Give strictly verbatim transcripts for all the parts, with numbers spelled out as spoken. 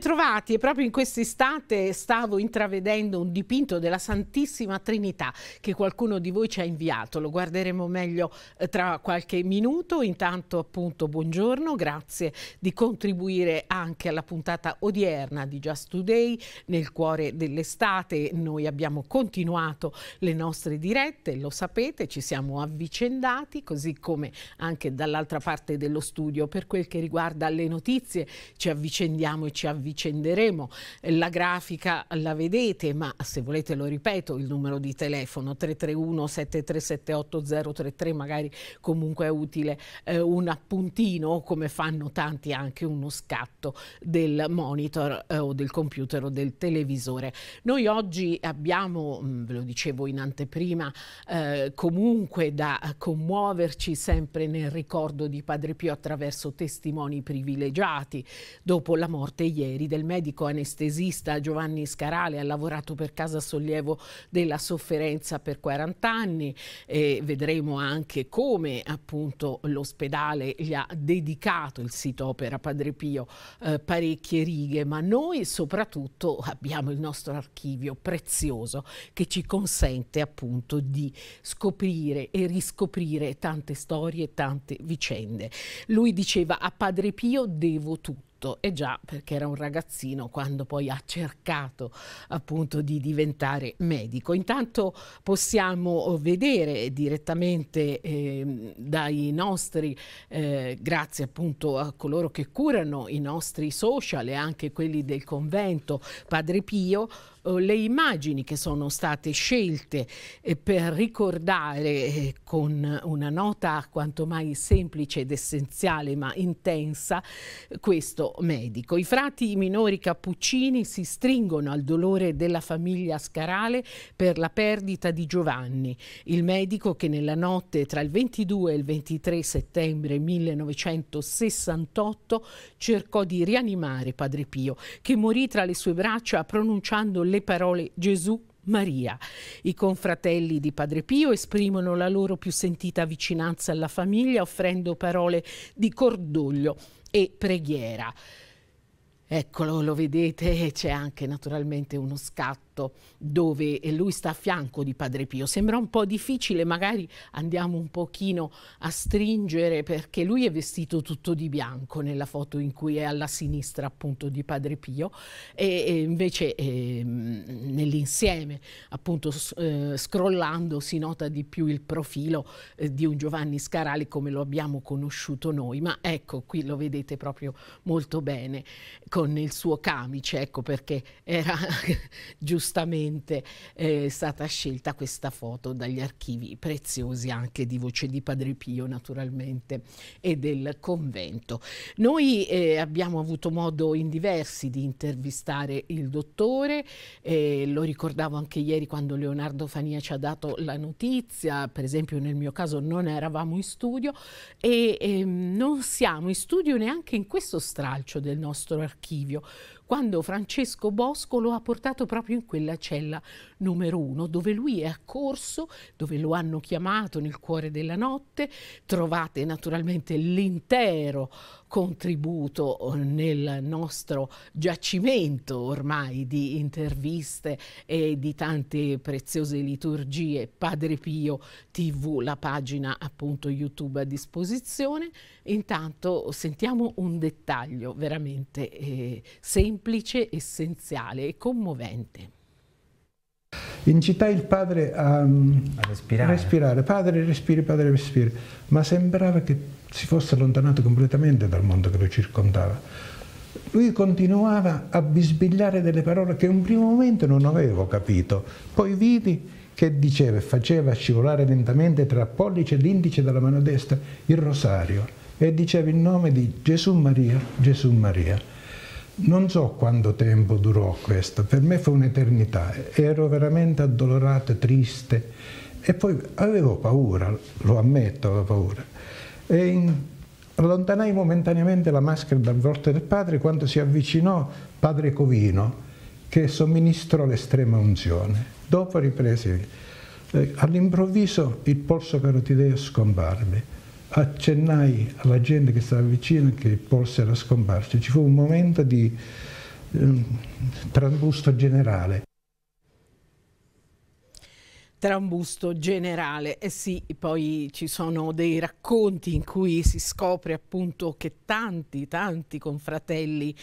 Bentrovati, e proprio in quest'estate stavo intravedendo un dipinto della Santissima Trinità che qualcuno di voi ci ha inviato, lo guarderemo meglio tra qualche minuto. Intanto appunto buongiorno, grazie di contribuire anche alla puntata odierna di Just Today, nel cuore dell'estate. Noi abbiamo continuato le nostre dirette, lo sapete, ci siamo avvicendati, così come anche dall'altra parte dello studio. Per quel che riguarda le notizie ci avvicendiamo e ci avvicenderemo, la grafica la vedete, ma se volete lo ripeto il numero di telefono tre tre uno sette tre sette otto zero tre tre, magari comunque è utile eh, un appuntino, come fanno tanti anche uno scatto del monitor eh, o del computer o del televisore. Noi oggi abbiamo, mh, ve lo dicevo in anteprima, eh, comunque da commuoverci sempre nel ricordo di Padre Pio attraverso testimoni privilegiati. Dopo la morte ieri del medico anestesista Giovanni Scarale, ha lavorato per Casa Sollievo della Sofferenza per quaranta anni e vedremo anche come appunto l'ospedale gli ha dedicato, il sito Opera Padre Pio, eh, parecchie righe, ma noi soprattutto abbiamo il nostro archivio prezioso che ci consente appunto di scoprire e riscoprire tante storie, tante vicende. Lui diceva: a Padre Pio devo tutto. E già, perché era un ragazzino quando poi ha cercato appunto di diventare medico. Intanto possiamo vedere direttamente eh, dai nostri, eh, grazie appunto a coloro che curano i nostri social e anche quelli del convento Padre Pio, le immagini che sono state scelte per ricordare con una nota quanto mai semplice ed essenziale ma intensa questo medico. I frati minori cappuccini si stringono al dolore della famiglia Scarale per la perdita di Giovanni, il medico che nella notte tra il ventidue e il ventitré settembre millenovecentosessantotto cercò di rianimare Padre Pio, che morì tra le sue braccia pronunciando le parole Gesù Maria. I confratelli di Padre Pio esprimono la loro più sentita vicinanza alla famiglia offrendo parole di cordoglio e preghiera. Eccolo, lo vedete, c'è anche naturalmente uno scatto dove lui sta a fianco di Padre Pio. Sembra un po' difficile, magari andiamo un pochino a stringere, perché lui è vestito tutto di bianco nella foto in cui è alla sinistra appunto di Padre Pio, e, e invece eh, nell'insieme appunto eh, scrollando si nota di più il profilo eh, di un Giovanni Scarale come lo abbiamo conosciuto noi, ma ecco qui lo vedete proprio molto bene con il suo camice, ecco perché era giustamente eh, stata scelta questa foto dagli archivi preziosi anche di Voce di Padre Pio naturalmente e del convento. Noi eh, abbiamo avuto modo in diversi di intervistare il dottore, eh, lo ricordavo anche ieri quando Leonardo Fania ci ha dato la notizia, per esempio nel mio caso non eravamo in studio e eh, non siamo in studio neanche in questo stralcio del nostro archivio, quando Francesco Bosco lo ha portato proprio in quella cella numero uno, dove lui è accorso, dove lo hanno chiamato nel cuore della notte. Trovate naturalmente l'intero contributo nel nostro giacimento ormai di interviste e di tante preziose liturgie. Padre Pio tivù, la pagina appunto YouTube a disposizione. Intanto sentiamo un dettaglio veramente eh, semplice, essenziale e commovente. Incitai il padre a, a respirare. respirare, padre respiri, padre respiri, ma sembrava che si fosse allontanato completamente dal mondo che lo circondava. Lui continuava a bisbigliare delle parole che in un primo momento non avevo capito, poi vidi che diceva e faceva scivolare lentamente tra pollice e l'indice della mano destra il rosario e diceva il nome di Gesù Maria, Gesù Maria. Non so quanto tempo durò questo, per me fu un'eternità, ero veramente addolorato, triste e poi avevo paura, lo ammetto, avevo paura. E in... allontanai momentaneamente la maschera dal volto del padre quando si avvicinò Padre Covino che somministrò l'estrema unzione. Dopo riprese, eh, all'improvviso il polso carotideo scomparve. Accennai alla gente che stava vicino che il polso era scomparso, ci fu un momento di eh, trambusto generale. Trambusto generale, eh sì, poi ci sono dei racconti in cui si scopre appunto che tanti, tanti confratelli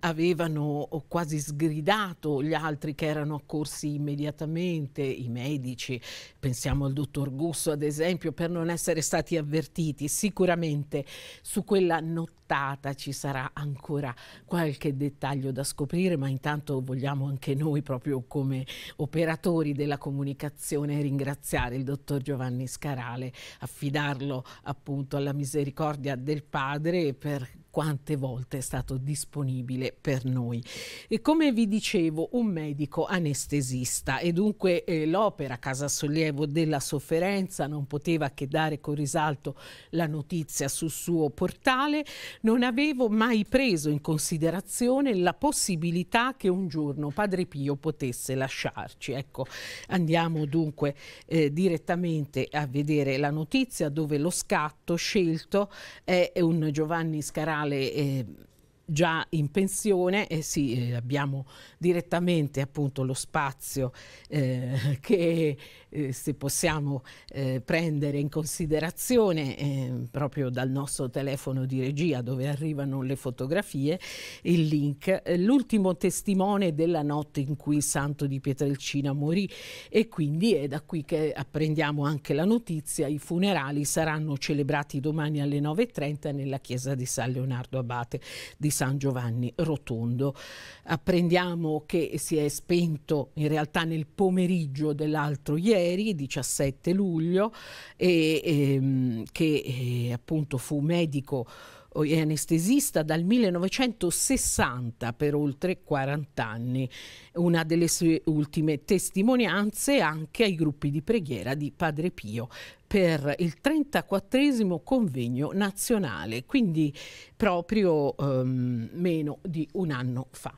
avevano quasi sgridato gli altri che erano accorsi immediatamente, i medici, pensiamo al dottor Gusso ad esempio, per non essere stati avvertiti. Sicuramente su quella nottata ci sarà ancora qualche dettaglio da scoprire, ma intanto vogliamo anche noi, proprio come operatori della comunicazione, ringraziare il dottor Giovanni Scarale, affidarlo appunto alla misericordia del Padre per quante volte è stato disponibile per noi. E come vi dicevo, un medico anestesista, e dunque eh, l'opera Casa Sollievo della Sofferenza non poteva che dare con risalto la notizia sul suo portale. Non avevo mai preso in considerazione la possibilità che un giorno Padre Pio potesse lasciarci. Ecco, andiamo dunque eh, direttamente a vedere la notizia, dove lo scatto scelto è un Giovanni Scarale Eh, già in pensione. Eh sì, eh, abbiamo direttamente appunto lo spazio eh, che eh, se possiamo eh, prendere in considerazione eh, proprio dal nostro telefono di regia, dove arrivano le fotografie, il link, eh, l'ultimo testimone della notte in cui il santo di Pietrelcina morì. E quindi è da qui che apprendiamo anche la notizia: i funerali saranno celebrati domani alle nove e trenta nella chiesa di San Leonardo Abate di San Giovanni Rotondo. Apprendiamo che si è spento in realtà nel pomeriggio dell'altro ieri, diciassette luglio, e ehm, che eh, appunto fu medico e anestesista dal millenovecentosessanta per oltre quarant'anni. Una delle sue ultime testimonianze anche ai gruppi di preghiera di Padre Pio per il trentaquattresimo convegno nazionale, quindi proprio ehm, meno di un anno fa.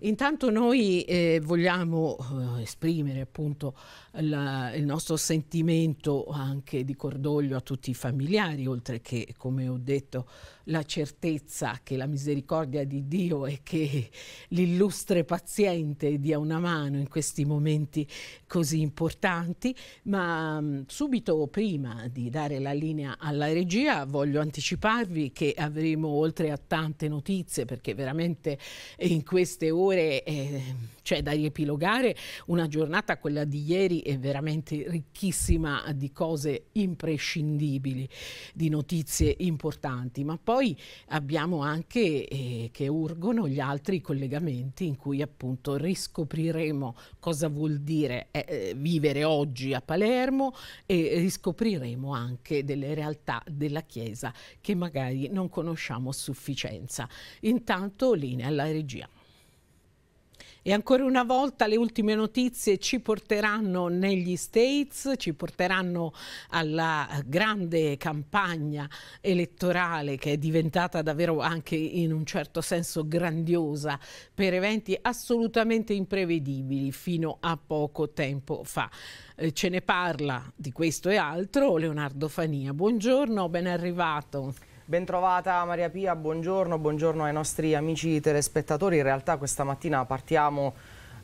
Intanto noi eh, vogliamo eh, esprimere appunto la, il nostro sentimento anche di cordoglio a tutti i familiari, oltre che, come ho detto, la certezza che la misericordia di Dio e che l'illustre paziente dia una mano in questi momenti così importanti. Ma mh, subito prima di dare la linea alla regia voglio anticiparvi che avremo, oltre a tante notizie, perché veramente in queste ore Eh, c'è da riepilogare una giornata, quella di ieri è veramente ricchissima di cose imprescindibili, di notizie importanti, ma poi abbiamo anche eh, che urgono gli altri collegamenti in cui appunto riscopriremo cosa vuol dire eh, vivere oggi a Palermo, e riscopriremo anche delle realtà della Chiesa che magari non conosciamo a sufficienza. Intanto linea alla regia. E ancora una volta le ultime notizie ci porteranno negli States, ci porteranno alla grande campagna elettorale, che è diventata davvero anche in un certo senso grandiosa, per eventi assolutamente imprevedibili fino a poco tempo fa. Eh, ce ne parla di questo e altro Leonardo Fania. Buongiorno, ben arrivato. Bentrovata Maria Pia, buongiorno, buongiorno ai nostri amici telespettatori. In realtà questa mattina partiamo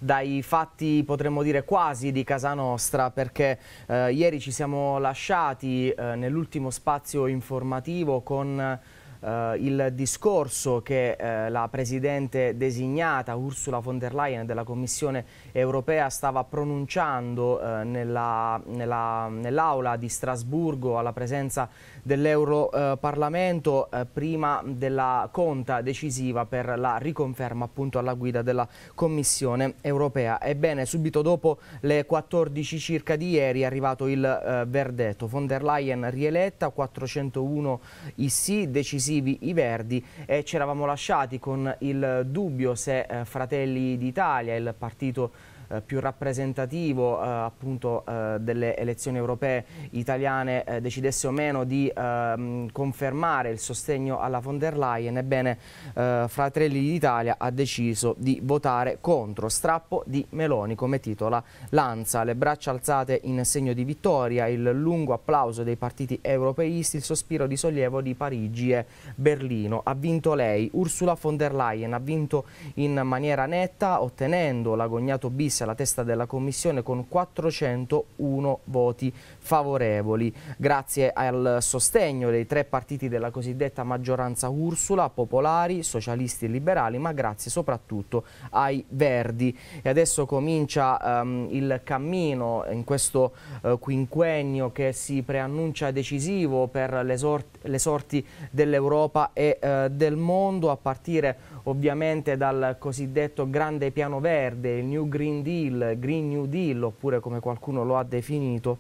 dai fatti, potremmo dire quasi, di casa nostra, perché eh, ieri ci siamo lasciati eh, nell'ultimo spazio informativo con eh, il discorso che eh, la presidente designata Ursula von der Leyen della Commissione europea stava pronunciando eh, nella, nella, nell'aula di Strasburgo alla presenza dell'Europarlamento eh, eh, prima della conta decisiva per la riconferma appunto alla guida della Commissione europea. Ebbene, subito dopo le quattordici circa di ieri è arrivato il eh, verdetto: von der Leyen rieletta, quattrocentouno i sì, decisivi i Verdi, e ci eravamo lasciati con il dubbio se eh, Fratelli d'Italia, il partito eh, più rappresentativo eh, appunto eh, delle elezioni europee italiane eh, decidesse o meno di eh, confermare il sostegno alla von der Leyen, ebbene eh, Fratelli d'Italia ha deciso di votare contro. Strappo di Meloni, come titola L'Ansa, le braccia alzate in segno di vittoria, il lungo applauso dei partiti europeisti, il sospiro di sollievo di Parigi e Berlino. Ha vinto lei, Ursula von der Leyen, ha vinto in maniera netta, ottenendo l'agognato bis alla testa della Commissione con quattrocentouno voti favorevoli, grazie al sostegno dei tre partiti della cosiddetta maggioranza Ursula, popolari, socialisti e liberali, ma grazie soprattutto ai Verdi. E adesso comincia um, il cammino in questo uh, quinquennio che si preannuncia decisivo per le, sort le sorti dell'Europa e uh, del mondo, a partire ovviamente dal cosiddetto grande piano verde, il New Green Deal, Green New Deal, oppure come qualcuno lo ha definito,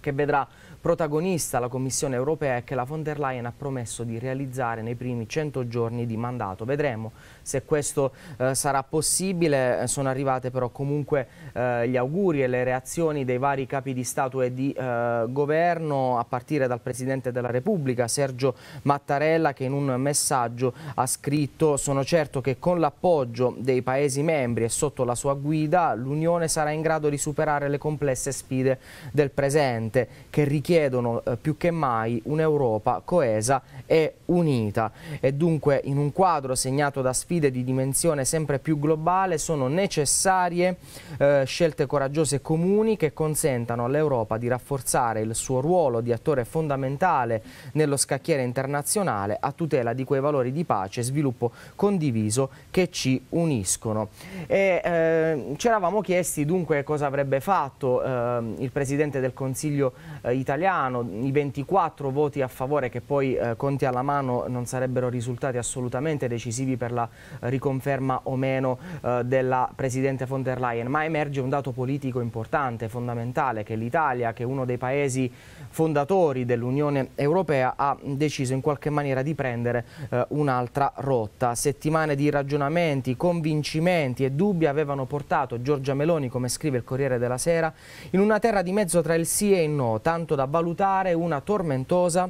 che vedrà protagonista la Commissione europea e che la von der Leyen ha promesso di realizzare nei primi cento giorni di mandato. Vedremo se questo eh, sarà possibile. Sono arrivate però comunque eh, gli auguri e le reazioni dei vari capi di Stato e di eh, governo, a partire dal Presidente della Repubblica Sergio Mattarella, che in un messaggio ha scritto: sono certo che con l'appoggio dei Paesi membri e sotto la sua guida l'Unione sarà in grado di superare le complesse sfide del presente, che richiedono chiedono eh, più che mai un'Europa coesa e unita. E dunque, in un quadro segnato da sfide di dimensione sempre più globale, sono necessarie eh, scelte coraggiose e comuni che consentano all'Europa di rafforzare il suo ruolo di attore fondamentale nello scacchiere internazionale, a tutela di quei valori di pace e sviluppo condiviso che ci uniscono. E eh, ci eravamo chiesti dunque cosa avrebbe fatto eh, il Presidente del Consiglio eh, italiano. I ventiquattro voti a favore, che poi eh, conti alla mano non sarebbero risultati assolutamente decisivi per la eh, riconferma o meno eh, della Presidente von der Leyen, ma emerge un dato politico importante, fondamentale, che l'Italia, che è uno dei paesi fondatori dell'Unione Europea, ha deciso in qualche maniera di prendere eh, un'altra rotta. Settimane di ragionamenti, convincimenti e dubbi avevano portato Giorgia Meloni, come scrive il Corriere della Sera, in una terra di mezzo tra il sì e il no, tanto da valutare una tormentosa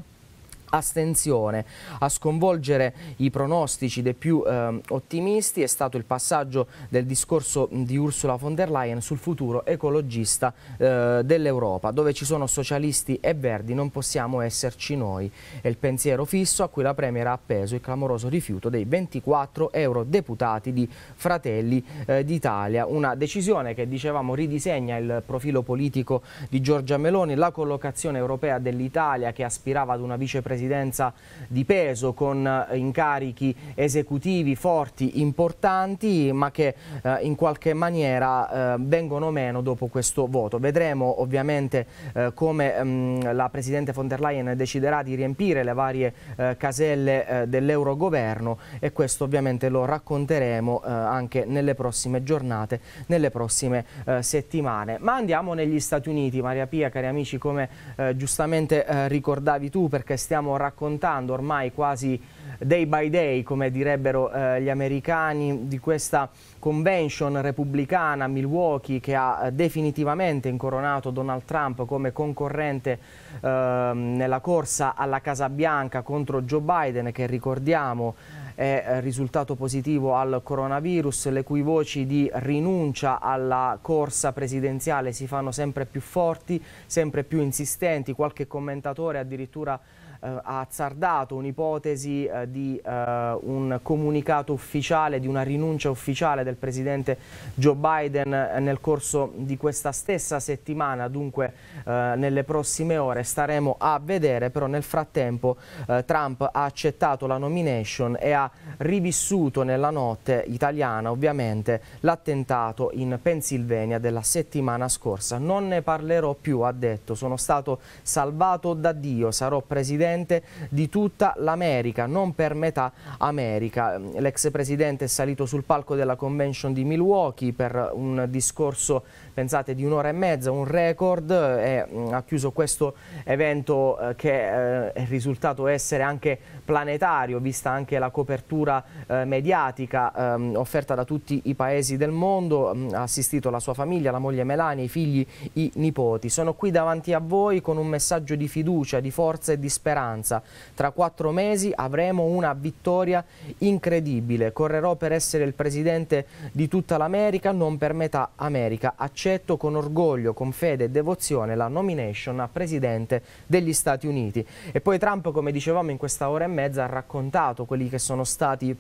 astensione. A sconvolgere i pronostici dei più eh, ottimisti è stato il passaggio del discorso di Ursula von der Leyen sul futuro ecologista eh, dell'Europa. Dove ci sono socialisti e verdi non possiamo esserci noi, è il pensiero fisso a cui la Premier ha appeso il clamoroso rifiuto dei ventiquattro eurodeputati di Fratelli eh, d'Italia. Una decisione che, dicevamo, ridisegna il profilo politico di Giorgia Meloni, la collocazione europea dell'Italia, che aspirava ad una vicepresidenza presidenza di peso con incarichi esecutivi forti, importanti, ma che eh, in qualche maniera eh, vengono meno dopo questo voto. Vedremo ovviamente eh, come mh, la Presidente von der Leyen deciderà di riempire le varie eh, caselle eh, dell'Eurogoverno, e questo ovviamente lo racconteremo eh, anche nelle prossime giornate, nelle prossime eh, settimane. Ma andiamo negli Stati Uniti, Maria Pia, cari amici, come eh, giustamente eh, ricordavi tu, perché stiamo raccontando ormai quasi day by day, come direbbero eh, gli americani, di questa convention repubblicana a Milwaukee, che ha eh, definitivamente incoronato Donald Trump come concorrente eh, nella corsa alla Casa Bianca contro Joe Biden, che, ricordiamo, è risultato positivo al coronavirus, le cui voci di rinuncia alla corsa presidenziale si fanno sempre più forti, sempre più insistenti. Qualche commentatore addirittura ha azzardato un'ipotesi eh, di eh, un comunicato ufficiale, di una rinuncia ufficiale del presidente Joe Biden eh, nel corso di questa stessa settimana. Dunque eh, nelle prossime ore staremo a vedere, però nel frattempo eh, Trump ha accettato la nomination e ha rivissuto nella notte italiana ovviamente l'attentato in Pennsylvania della settimana scorsa. Non ne parlerò più, ha detto, sono stato salvato da Dio, sarò presidente presidente di tutta l'America, non per metà America. L'ex presidente è salito sul palco della convention di Milwaukee per un discorso, pensate, di un'ora e mezza, un record, e ha chiuso questo evento che è risultato essere anche planetario, vista anche la copertura mediatica offerta da tutti i paesi del mondo. Ha assistito la sua famiglia, la moglie Melania, i figli, i nipoti. Sono qui davanti a voi con un messaggio di fiducia, di forza e di speranza. Tra quattro mesi avremo una vittoria incredibile. Correrò per essere il presidente di tutta l'America, non per metà America. Accetto con orgoglio, con fede e devozione la nomination a presidente degli Stati Uniti. E poi Trump, come dicevamo, in questa ora e mezza ha raccontato quelli che sono stati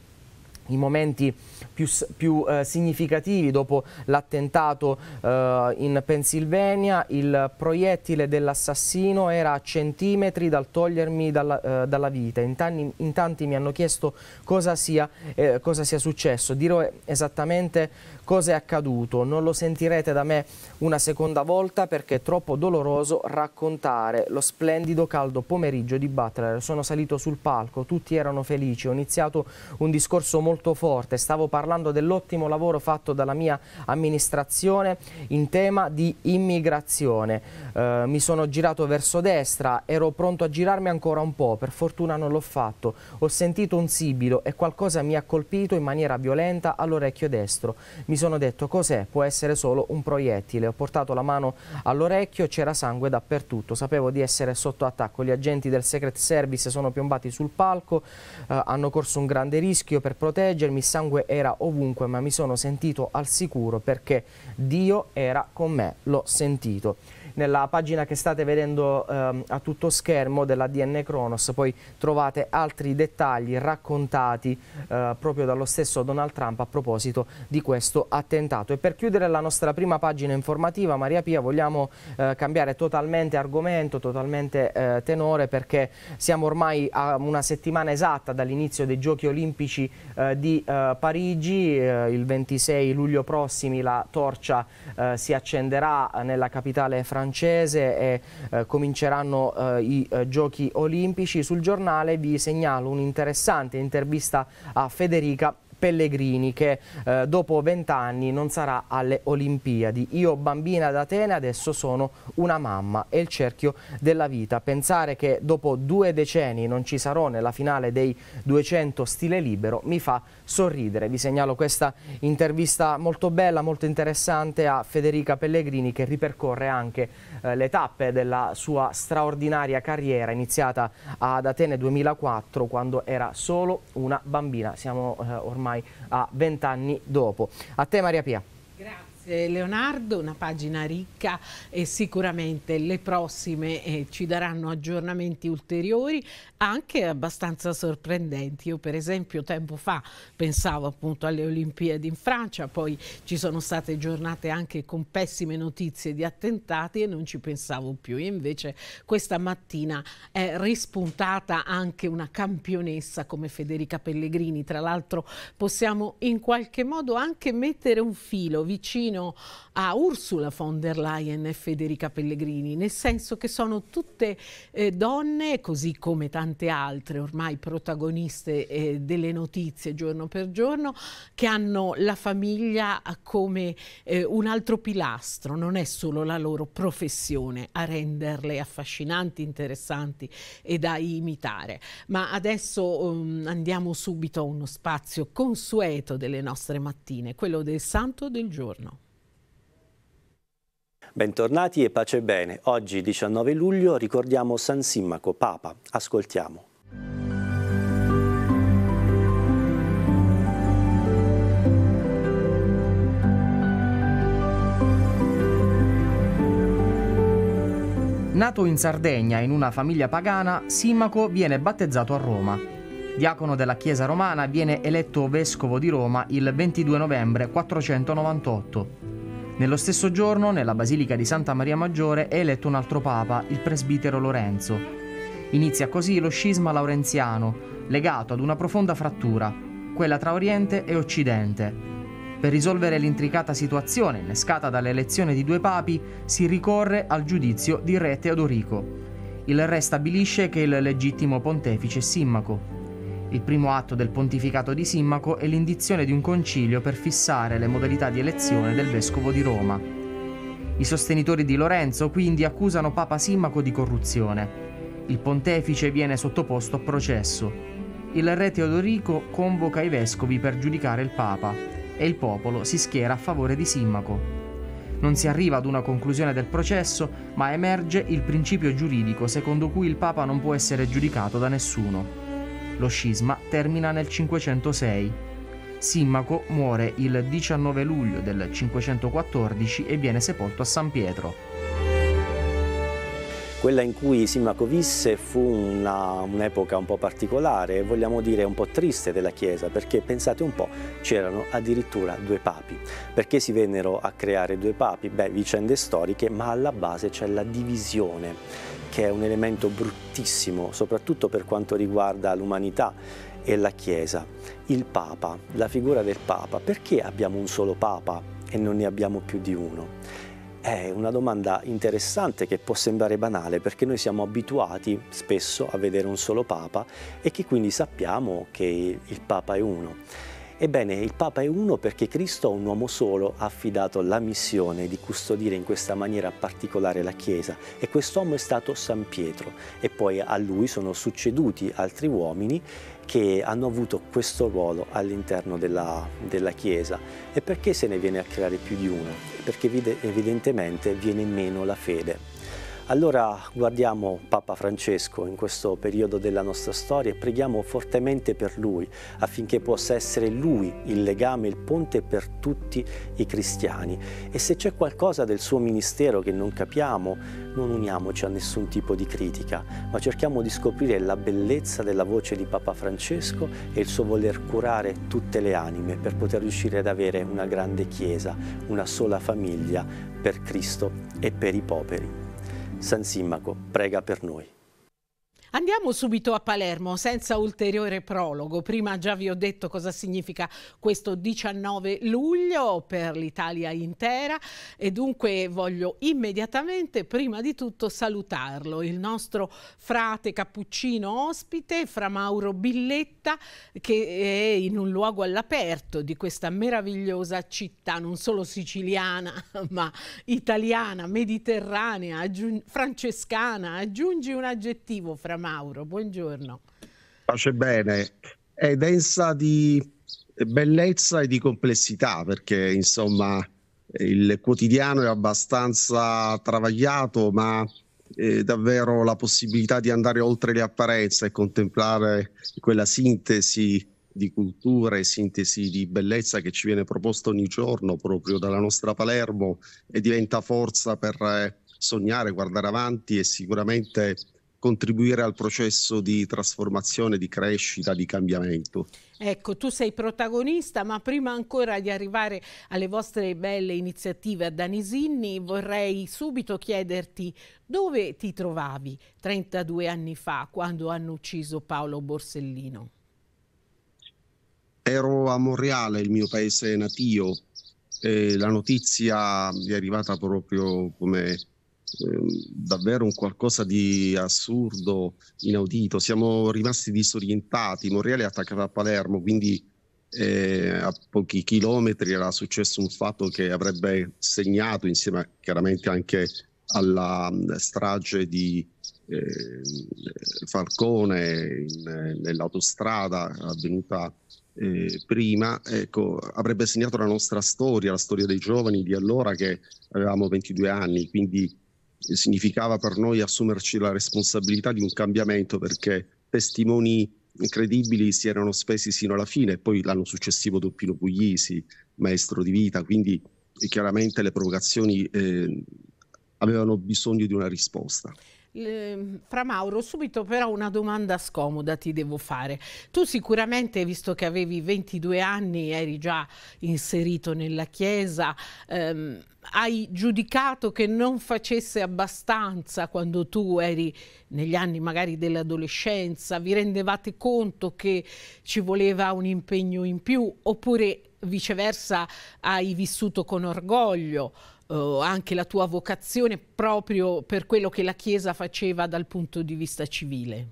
i momenti più, più eh, significativi dopo l'attentato eh, in Pennsylvania. Il proiettile dell'assassino era a centimetri dal togliermi dalla, eh, dalla vita. In tanti, in tanti mi hanno chiesto cosa sia, eh, cosa sia successo. Dirò esattamente cosa è accaduto. Non lo sentirete da me una seconda volta perché è troppo doloroso raccontare lo splendido caldo pomeriggio di Butler. Sono salito sul palco, tutti erano felici, ho iniziato un discorso molto molto forte, stavo parlando dell'ottimo lavoro fatto dalla mia amministrazione in tema di immigrazione. Eh, mi sono girato verso destra, ero pronto a girarmi ancora un po', per fortuna non l'ho fatto. Ho sentito un sibilo e qualcosa mi ha colpito in maniera violenta all'orecchio destro. Mi sono detto: cos'è? Può essere solo un proiettile. Ho portato la mano all'orecchio, c'era sangue dappertutto, sapevo di essere sotto attacco. Gli agenti del Secret Service sono piombati sul palco, eh, hanno corso un grande rischio per proteggermi. Il sangue era ovunque, ma mi sono sentito al sicuro perché Dio era con me, l'ho sentito. Nella pagina che state vedendo eh, a tutto schermo dell'A D N Kronos poi trovate altri dettagli raccontati eh, proprio dallo stesso Donald Trump a proposito di questo attentato. E per chiudere la nostra prima pagina informativa, Maria Pia, vogliamo eh, cambiare totalmente argomento, totalmente eh, tenore, perché siamo ormai a una settimana esatta dall'inizio dei Giochi Olimpici eh, di eh, Parigi. Eh, il ventisei luglio prossimi la torcia eh, si accenderà nella capitale francese francese e eh, cominceranno eh, i eh, Giochi Olimpici. Sul giornale vi segnalo un'interessante intervista a Federica Pellegrini, che eh, dopo vent'anni non sarà alle Olimpiadi. Io, bambina d'Atene, adesso sono una mamma. È il cerchio della vita. Pensare che dopo due decenni non ci sarò nella finale dei duecento stile libero mi fa sorridere. Vi segnalo questa intervista molto bella, molto interessante a Federica Pellegrini, che ripercorre anche eh, le tappe della sua straordinaria carriera iniziata ad Atene duemilaquattro, quando era solo una bambina. Siamo eh, ormai a vent'anni dopo. A te, Maria Pia. Grazie Leonardo, una pagina ricca e sicuramente le prossime eh, ci daranno aggiornamenti ulteriori anche abbastanza sorprendenti. Io per esempio tempo fa pensavo appunto alle Olimpiadi in Francia, poi ci sono state giornate anche con pessime notizie di attentati e non ci pensavo più, e invece questa mattina è rispuntata anche una campionessa come Federica Pellegrini. Tra l'altro possiamo in qualche modo anche mettere un filo vicino a Ursula von der Leyen e Federica Pellegrini, nel senso che sono tutte eh, donne, così come tante altre ormai protagoniste eh, delle notizie giorno per giorno, che hanno la famiglia come eh, un altro pilastro. Non è solo la loro professione a renderle affascinanti, interessanti e da imitare. Ma adesso um, andiamo subito a uno spazio consueto delle nostre mattine, quello del Santo del Giorno. Bentornati e pace e bene. Oggi, diciannove luglio, ricordiamo San Simmaco, Papa. Ascoltiamo. Nato in Sardegna in una famiglia pagana, Simmaco viene battezzato a Roma. Diacono della Chiesa romana, viene eletto vescovo di Roma il ventidue novembre quattrocentonovantotto. Nello stesso giorno, nella Basilica di Santa Maria Maggiore, è eletto un altro papa, il presbitero Lorenzo. Inizia così lo scisma laurenziano, legato ad una profonda frattura, quella tra Oriente e Occidente. Per risolvere l'intricata situazione innescata dall'elezione di due papi, si ricorre al giudizio di re Teodorico. il re stabilisce che il legittimo pontefice è Simmaco. Il primo atto del pontificato di Simmaco è l'indizione di un concilio per fissare le modalità di elezione del vescovo di Roma. I sostenitori di Lorenzo quindi accusano Papa Simmaco di corruzione. Il pontefice viene sottoposto a processo. Il re Teodorico convoca i vescovi per giudicare il Papa e il popolo si schiera a favore di Simmaco. Non si arriva ad una conclusione del processo, ma emerge il principio giuridico secondo cui il Papa non può essere giudicato da nessuno. Lo scisma termina nel cinquecentosei. Simmaco muore il diciannove luglio del cinquecentoquattordici e viene sepolto a San Pietro. Quella in cui Simmaco visse fu un'epoca un po' particolare, vogliamo dire un po' triste della Chiesa, perché pensate un po', c'erano addirittura due papi. Perché si vennero a creare due papi? Beh, vicende storiche, ma alla base c'è la divisione, che è un elemento bruttissimo, soprattutto per quanto riguarda l'umanità e la Chiesa. Il Papa, la figura del Papa, perché abbiamo un solo Papa e non ne abbiamo più di uno? È una domanda interessante che può sembrare banale perché noi siamo abituati spesso a vedere un solo Papa e che quindi sappiamo che il Papa è uno. Ebbene, il Papa è uno perché Cristo a un uomo solo ha affidato la missione di custodire in questa maniera particolare la Chiesa e quest'uomo è stato San Pietro e poi a lui sono succeduti altri uomini che hanno avuto questo ruolo all'interno della, della Chiesa. E perché se ne viene a creare più di uno? Perché evidentemente viene meno la fede. Allora guardiamo Papa Francesco in questo periodo della nostra storia e preghiamo fortemente per lui affinché possa essere lui il legame, il ponte per tutti i cristiani. E se c'è qualcosa del suo ministero che non capiamo, non uniamoci a nessun tipo di critica, ma cerchiamo di scoprire la bellezza della voce di Papa Francesco e il suo voler curare tutte le anime per poter riuscire ad avere una grande Chiesa, una sola famiglia per Cristo e per i poveri. San Simmaco prega per noi. Andiamo subito a Palermo senza ulteriore prologo. Prima già vi ho detto cosa significa questo diciannove luglio per l'Italia intera e dunque voglio immediatamente prima di tutto salutarlo, il nostro frate cappuccino ospite, Fra Mauro Billetta, che è in un luogo all'aperto di questa meravigliosa città, non solo siciliana ma italiana, mediterranea, aggiung- francescana, aggiungi un aggettivo, Fra Mauro, buongiorno. Pace bene, è densa di bellezza e di complessità perché insomma il quotidiano è abbastanza travagliato, ma eh, davvero la possibilità di andare oltre le apparenze e contemplare quella sintesi di cultura e sintesi di bellezza che ci viene proposta ogni giorno proprio dalla nostra Palermo e diventa forza per eh, sognare, guardare avanti e sicuramente contribuire al processo di trasformazione, di crescita, di cambiamento. Ecco, tu sei protagonista, ma prima ancora di arrivare alle vostre belle iniziative a Danisinni, vorrei subito chiederti dove ti trovavi trentadue anni fa, quando hanno ucciso Paolo Borsellino? Ero a Monreale, il mio paese natio, e la notizia è arrivata proprio come davvero un qualcosa di assurdo, inaudito. Siamo rimasti disorientati. Monreale attaccava a Palermo, quindi eh, a pochi chilometri era successo un fatto che avrebbe segnato, insieme chiaramente anche alla strage di eh, Falcone nell'autostrada avvenuta Eh, prima, ecco, avrebbe segnato la nostra storia, la storia dei giovani di allora che avevamo ventidue anni, quindi significava per noi assumerci la responsabilità di un cambiamento perché testimoni credibili si erano spesi sino alla fine e poi l'anno successivo Don Pino Puglisi, maestro di vita, quindi chiaramente le provocazioni eh, avevano bisogno di una risposta. Fra Mauro, subito però una domanda scomoda ti devo fare. Tu sicuramente, visto che avevi ventidue anni, eri già inserito nella Chiesa, ehm, hai giudicato che non facesse abbastanza quando tu eri negli anni magari dell'adolescenza? Vi rendevate conto che ci voleva un impegno in più? Oppure viceversa hai vissuto con orgoglio eh, anche la tua vocazione proprio per quello che la Chiesa faceva dal punto di vista civile?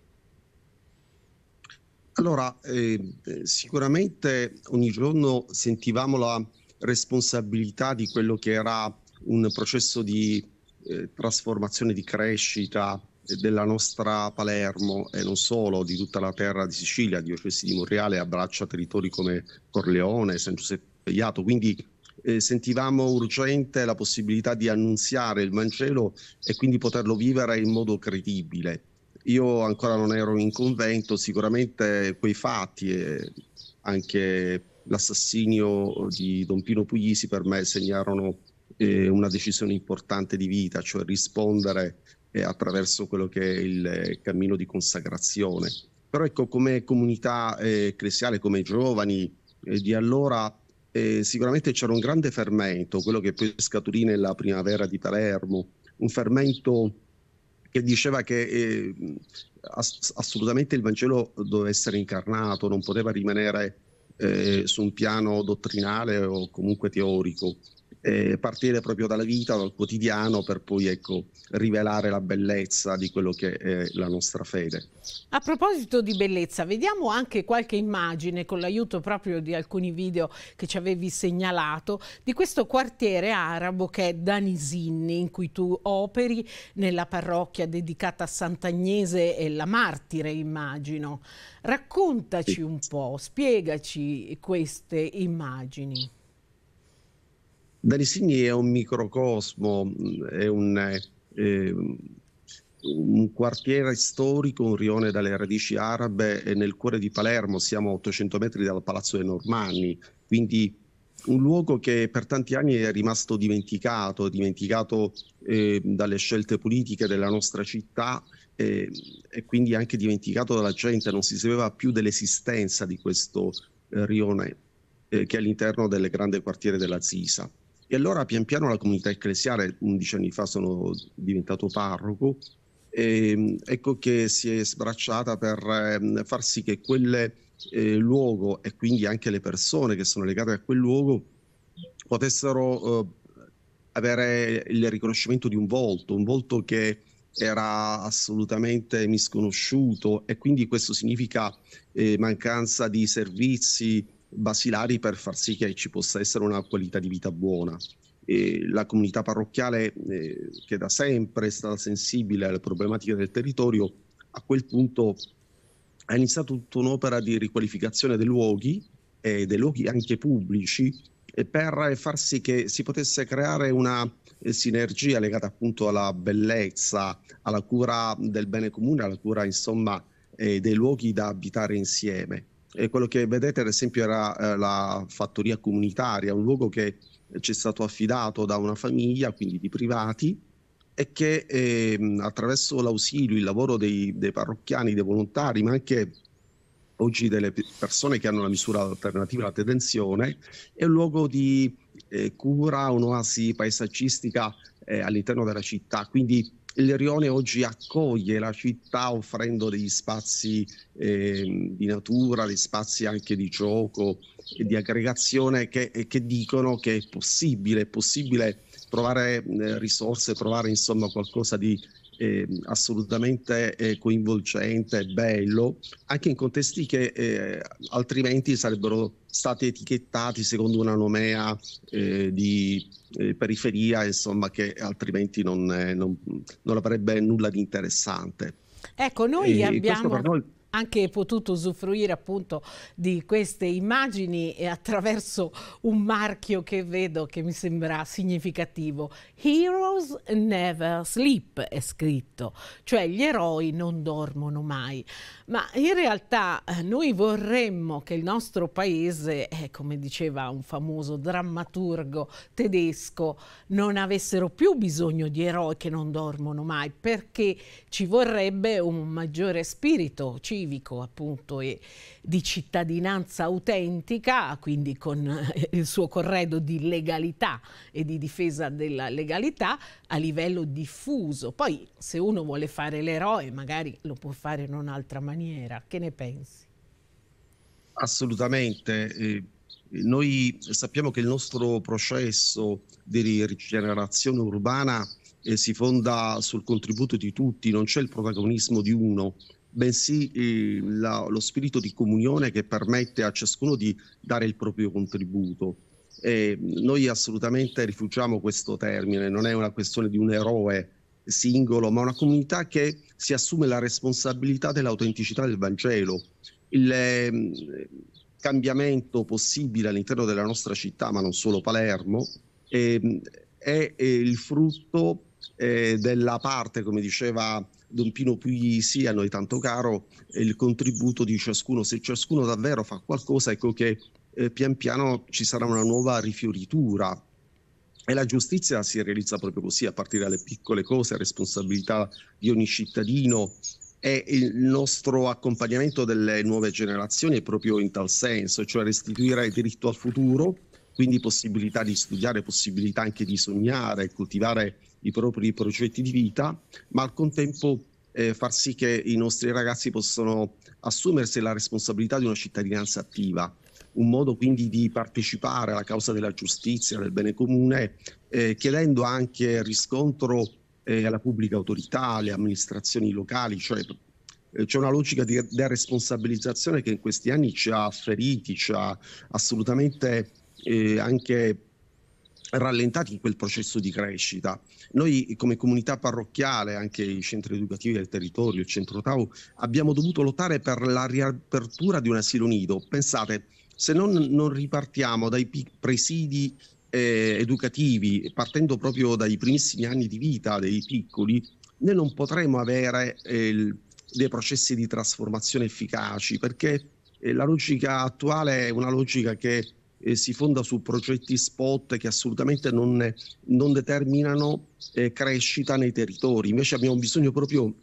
Allora, eh, sicuramente ogni giorno sentivamo la responsabilità di quello che era un processo di eh, trasformazione, di crescita della nostra Palermo e non solo, di tutta la terra di Sicilia. Diocesi di Monreale abbraccia territori come Corleone, San Giuseppe Iato, quindi eh, sentivamo urgente la possibilità di annunziare il Vangelo e quindi poterlo vivere in modo credibile. Io ancora non ero in convento, sicuramente quei fatti e anche l'assassinio di Don Pino Puglisi per me segnarono eh, una decisione importante di vita, cioè rispondere eh, attraverso quello che è il cammino di consagrazione. Però ecco, come comunità eh, ecclesiale, come giovani eh, di allora, eh, sicuramente c'era un grande fermento, quello che poi scaturì nella primavera di Palermo, un fermento che diceva che eh, ass- assolutamente il Vangelo doveva essere incarnato, non poteva rimanere eh, su un piano dottrinale o comunque teorico, eh, partire proprio dalla vita, dal quotidiano, per poi ecco, rivelare la bellezza di quello che è la nostra fede. A proposito di bellezza, vediamo anche qualche immagine, con l'aiuto proprio di alcuni video che ci avevi segnalato, di questo quartiere arabo che è Danisinni, in cui tu operi nella parrocchia dedicata a Sant'Agnese e la martire, immagino. Raccontaci sì. un po', spiegaci queste immagini. Danisinni è un microcosmo, è un, eh, un quartiere storico, un rione dalle radici arabe nel cuore di Palermo. Siamo a ottocento metri dal Palazzo dei Normanni, quindi un luogo che per tanti anni è rimasto dimenticato, dimenticato eh, dalle scelte politiche della nostra città eh, e quindi anche dimenticato dalla gente. Non si sapeva più dell'esistenza di questo eh, rione eh, che è all'interno del grande quartiere della Sisa. E allora pian piano la comunità ecclesiale, undici anni fa sono diventato parroco, e ecco che si è sbracciata per far sì che quel eh, luogo e quindi anche le persone che sono legate a quel luogo potessero eh, avere il riconoscimento di un volto, un volto che era assolutamente misconosciuto, e quindi questo significa eh, mancanza di servizi basilari per far sì che ci possa essere una qualità di vita buona. E la comunità parrocchiale, eh, che da sempre è stata sensibile alle problematiche del territorio, a quel punto ha iniziato tutta un'opera di riqualificazione dei luoghi e eh, dei luoghi anche pubblici eh, per far sì che si potesse creare una eh, sinergia legata appunto alla bellezza, alla cura del bene comune, alla cura insomma eh, dei luoghi da abitare insieme. E quello che vedete ad esempio era eh, la fattoria comunitaria, un luogo che ci è stato affidato da una famiglia, quindi di privati, e che eh, attraverso l'ausilio, il lavoro dei, dei parrocchiani, dei volontari, ma anche oggi delle persone che hanno la misura alternativa alla detenzione, è un luogo di eh, cura, un'oasi paesaggistica eh, all'interno della città. Quindi il rione oggi accoglie la città offrendo degli spazi eh, di natura, degli spazi anche di gioco e di aggregazione che, che dicono che è possibile, è possibile trovare eh, risorse, trovare insomma qualcosa di eh, assolutamente eh, coinvolgente, bello, anche in contesti che eh, altrimenti sarebbero stati etichettati secondo una nomea eh, di eh, periferia, insomma, che altrimenti non, eh, non, non avrebbe nulla di interessante. Ecco, noi e abbiamo per noi anche potuto usufruire appunto di queste immagini attraverso un marchio che vedo che mi sembra significativo. Heroes never sleep è scritto, cioè gli eroi non dormono mai. Ma in realtà noi vorremmo che il nostro paese, eh, come diceva un famoso drammaturgo tedesco, non avessero più bisogno di eroi che non dormono mai, perché ci vorrebbe un maggiore spirito civico, appunto, e di cittadinanza autentica, quindi con il suo corredo di legalità e di difesa della legalità a livello diffuso. Poi se uno vuole fare l'eroe magari lo può fare in un'altra maniera. Che ne pensi? Assolutamente. Eh, Noi sappiamo che il nostro processo di rigenerazione urbana eh, si fonda sul contributo di tutti, non c'è il protagonismo di uno, bensì eh, la, lo spirito di comunione che permette a ciascuno di dare il proprio contributo. E noi assolutamente rifugiamo questo termine, non è una questione di un eroe singolo, ma una comunità che si assume la responsabilità dell'autenticità del Vangelo. Il eh, cambiamento possibile all'interno della nostra città, ma non solo Palermo, eh, è il frutto eh, della parte, come diceva Don Pino Puglisi, a noi tanto caro, il contributo di ciascuno. Se ciascuno davvero fa qualcosa, ecco che eh, pian piano ci sarà una nuova rifioritura. E la giustizia si realizza proprio così, a partire dalle piccole cose, responsabilità di ogni cittadino, e il nostro accompagnamento delle nuove generazioni è proprio in tal senso, cioè restituire il diritto al futuro, quindi possibilità di studiare, possibilità anche di sognare, coltivare i propri progetti di vita, ma al contempo eh, far sì che i nostri ragazzi possano assumersi la responsabilità di una cittadinanza attiva. Un modo quindi di partecipare alla causa della giustizia, del bene comune, eh, chiedendo anche riscontro eh, alla pubblica autorità, alle amministrazioni locali. Cioè, eh, c'è una logica di deresponsabilizzazione che in questi anni ci ha feriti, ci ha assolutamente eh, anche rallentati in quel processo di crescita. Noi come comunità parrocchiale, anche i centri educativi del territorio, il centro T A U, abbiamo dovuto lottare per la riapertura di un asilo nido. Pensate, se non, non ripartiamo dai presidi eh, educativi, partendo proprio dai primissimi anni di vita dei piccoli, noi non potremo avere eh, il, dei processi di trasformazione efficaci, perché eh, la logica attuale è una logica che eh, si fonda su progetti spot che assolutamente non, non determinano eh, crescita nei territori. Invece abbiamo bisogno proprio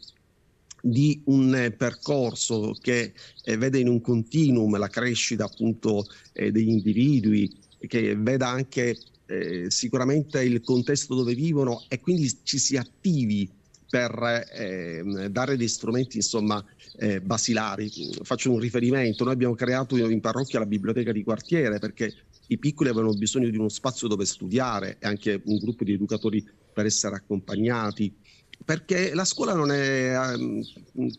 di un percorso che eh, vede in un continuum la crescita appunto eh, degli individui, che veda anche eh, sicuramente il contesto dove vivono, e quindi ci si attivi per eh, dare dei strumenti insomma eh, basilari. Faccio un riferimento: noi abbiamo creato in parrocchia la biblioteca di quartiere, perché i piccoli avevano bisogno di uno spazio dove studiare, e anche un gruppo di educatori per essere accompagnati, perché la scuola non è um,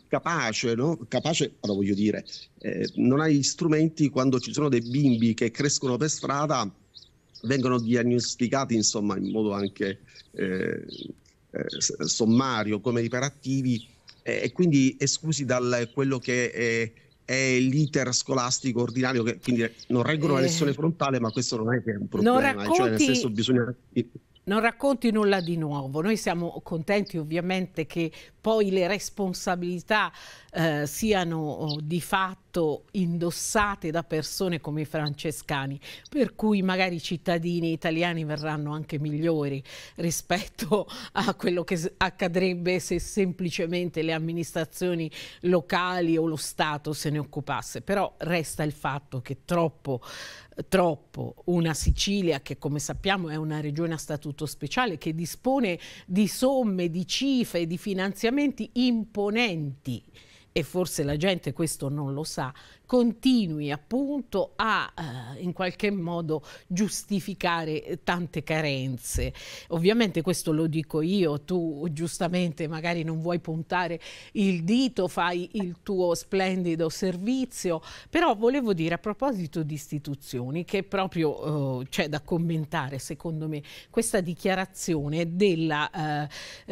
capace, no? Capace, però voglio dire, eh, non ha gli strumenti. Quando ci sono dei bimbi che crescono per strada, vengono diagnosticati insomma in modo anche eh, eh, sommario come iperattivi eh, e quindi esclusi dal quello che è, è l'iter scolastico ordinario, che quindi non reggono eh. la lezione frontale, ma questo non è che è un problema, non racconti... cioè nel senso bisogna... Non racconti nulla di nuovo. Noi siamo contenti ovviamente che poi le responsabilità eh, siano di fatto indossate da persone come i francescani, per cui magari i cittadini italiani verranno anche migliori rispetto a quello che accadrebbe se semplicemente le amministrazioni locali o lo Stato se ne occupasse. Però resta il fatto che troppo troppo una Sicilia, che come sappiamo è una regione a statuto speciale, che dispone di somme, di cifre, di finanziamenti imponenti, e forse la gente questo non lo sa, continui appunto a eh, in qualche modo giustificare tante carenze. Ovviamente questo lo dico io, tu giustamente magari non vuoi puntare il dito, fai il tuo splendido servizio, però volevo dire a proposito di istituzioni che proprio eh, c'è da commentare secondo me questa dichiarazione della, eh,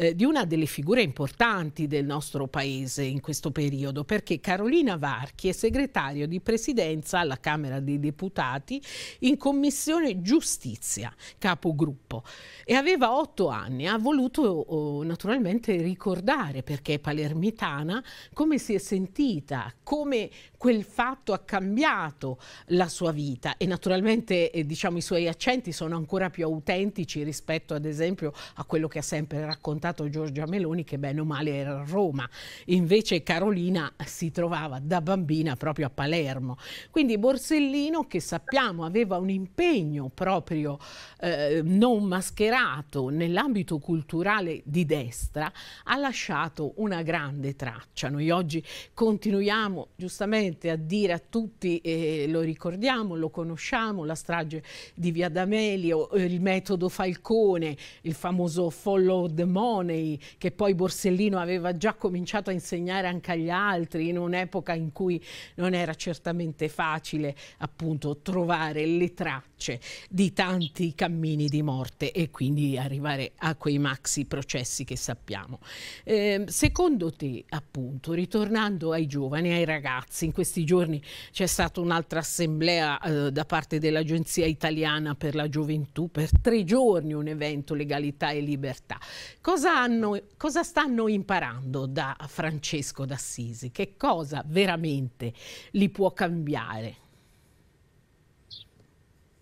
eh, di una delle figure importanti del nostro paese in questo periodo, perché Carolina Varchi è segretaria di presidenza alla Camera dei Deputati in Commissione Giustizia, capogruppo, e aveva otto anni. Ha voluto oh, naturalmente ricordare, perché è palermitana, come si è sentita, come quel fatto ha cambiato la sua vita, e naturalmente eh, diciamo i suoi accenti sono ancora più autentici rispetto ad esempio a quello che ha sempre raccontato Giorgia Meloni, che bene o male era a Roma, invece Carolina si trovava da bambina proprio a Palermo. Quindi Borsellino, che sappiamo aveva un impegno proprio eh, non mascherato nell'ambito culturale di destra, ha lasciato una grande traccia. Noi oggi continuiamo giustamente sicuramente a dire a tutti, eh, lo ricordiamo, lo conosciamo, la strage di Via D'Amelio, il metodo Falcone, il famoso follow the money che poi Borsellino aveva già cominciato a insegnare anche agli altri in un'epoca in cui non era certamente facile appunto trovare le tracce di tanti cammini di morte e quindi arrivare a quei maxi processi che sappiamo. Eh, secondo te, appunto, ritornando ai giovani, ai ragazzi, in questi giorni c'è stata un'altra assemblea eh, da parte dell'Agenzia Italiana per la Gioventù, per tre giorni un evento Legalità e Libertà. Cosa, hanno, cosa stanno imparando da Francesco d'Assisi? Che cosa veramente li può cambiare?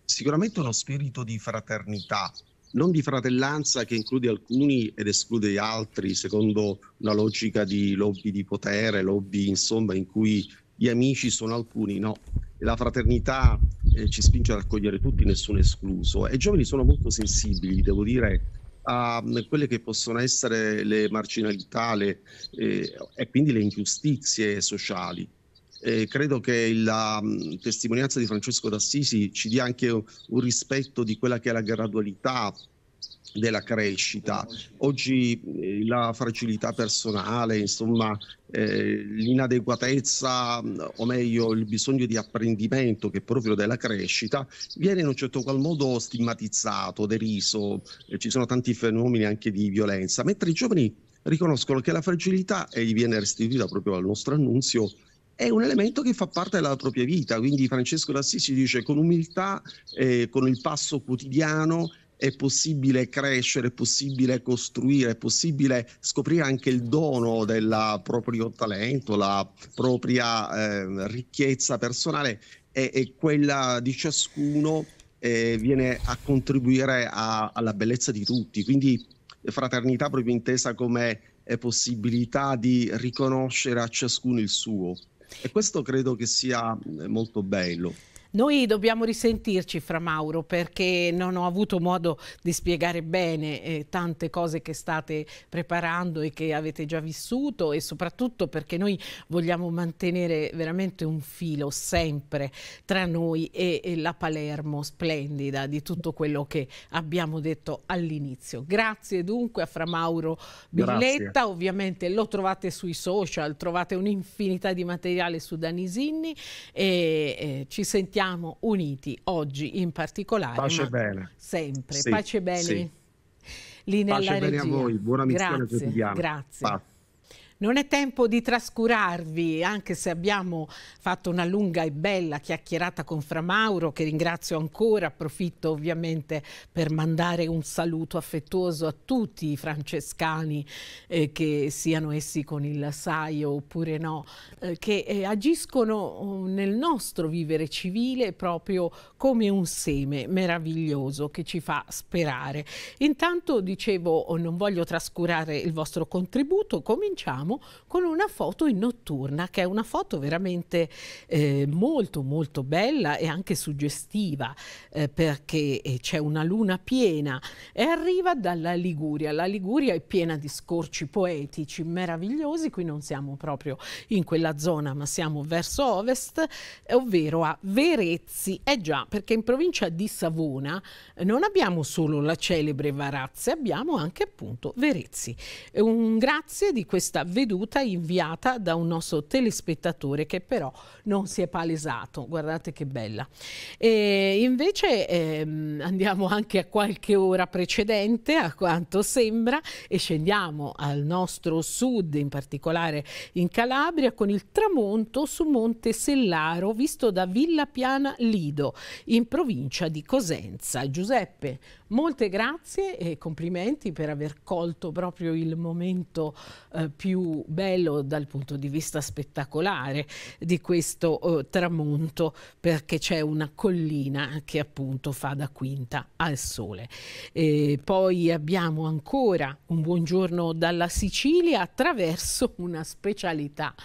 Sicuramente uno spirito di fraternità, non di fratellanza che include alcuni ed esclude altri secondo una logica di lobby di potere, lobby insomma in cui gli amici sono alcuni, no. La fraternità eh, ci spinge a raccogliere tutti, nessuno escluso, e i giovani sono molto sensibili, devo dire, a quelle che possono essere le marginalità le, eh, e quindi le ingiustizie sociali. Eh, credo che la mh, testimonianza di Francesco d'Assisi ci dia anche un, un rispetto di quella che è la gradualità della crescita. Oggi eh, la fragilità personale, insomma, eh, l'inadeguatezza, o meglio il bisogno di apprendimento che è proprio della crescita, viene in un certo qual modo stigmatizzato, deriso, eh, ci sono tanti fenomeni anche di violenza, mentre i giovani riconoscono che la fragilità, e gli viene restituita proprio al nostro annunzio, è un elemento che fa parte della propria vita. Quindi Francesco d'Assisi dice: con umiltà, eh, con il passo quotidiano è possibile crescere, è possibile costruire, è possibile scoprire anche il dono del proprio talento, la propria eh, ricchezza personale, e, e quella di ciascuno eh, viene a contribuire a, alla bellezza di tutti. Quindi fraternità proprio intesa come eh, possibilità di riconoscere a ciascuno il suo. E questo credo che sia molto bello. Noi dobbiamo risentirci, fra Mauro, perché non ho avuto modo di spiegare bene eh, tante cose che state preparando e che avete già vissuto, e soprattutto perché noi vogliamo mantenere veramente un filo sempre tra noi e, e la Palermo splendida di tutto quello che abbiamo detto all'inizio. Grazie dunque a fra Mauro Billetta. Grazie. Ovviamente lo trovate sui social, trovate un'infinità di materiale su Danisinni e eh, ci sentiamo uniti oggi in particolare. Pace e bene. Sempre. Sì, pace e bene. Sì. Lì nella pace regia. Bene a voi. Buona missione quotidiana. Grazie. Grazie. Non è tempo di trascurarvi, anche se abbiamo fatto una lunga e bella chiacchierata con fra Mauro, che ringrazio ancora. Approfitto ovviamente per mandare un saluto affettuoso a tutti i francescani, eh, che siano essi con il saio oppure no, eh, che eh, agiscono nel nostro vivere civile proprio come un seme meraviglioso che ci fa sperare. Intanto, dicevo, non voglio trascurare il vostro contributo. Cominciamo con una foto in notturna, che è una foto veramente eh, molto molto bella e anche suggestiva, eh, perché c'è una luna piena e arriva dalla Liguria. La Liguria è piena di scorci poetici meravigliosi. Qui non siamo proprio in quella zona, ma siamo verso ovest, ovvero a Verezzi. Eh già, perché in provincia di Savona non abbiamo solo la celebre Varazze, abbiamo anche appunto Verezzi. Un grazie di questa veduta inviata da un nostro telespettatore, che però non si è palesato. Guardate che bella. E invece ehm, andiamo anche a qualche ora precedente, a quanto sembra, e scendiamo al nostro sud, in particolare in Calabria, con il tramonto su Monte Sellaro visto da Villa Piana Lido in provincia di Cosenza. Giuseppe, molte grazie e complimenti per aver colto proprio il momento eh, più più bello dal punto di vista spettacolare di questo eh, tramonto, perché c'è una collina che appunto fa da quinta al sole. E poi abbiamo ancora un buongiorno dalla Sicilia attraverso una specialità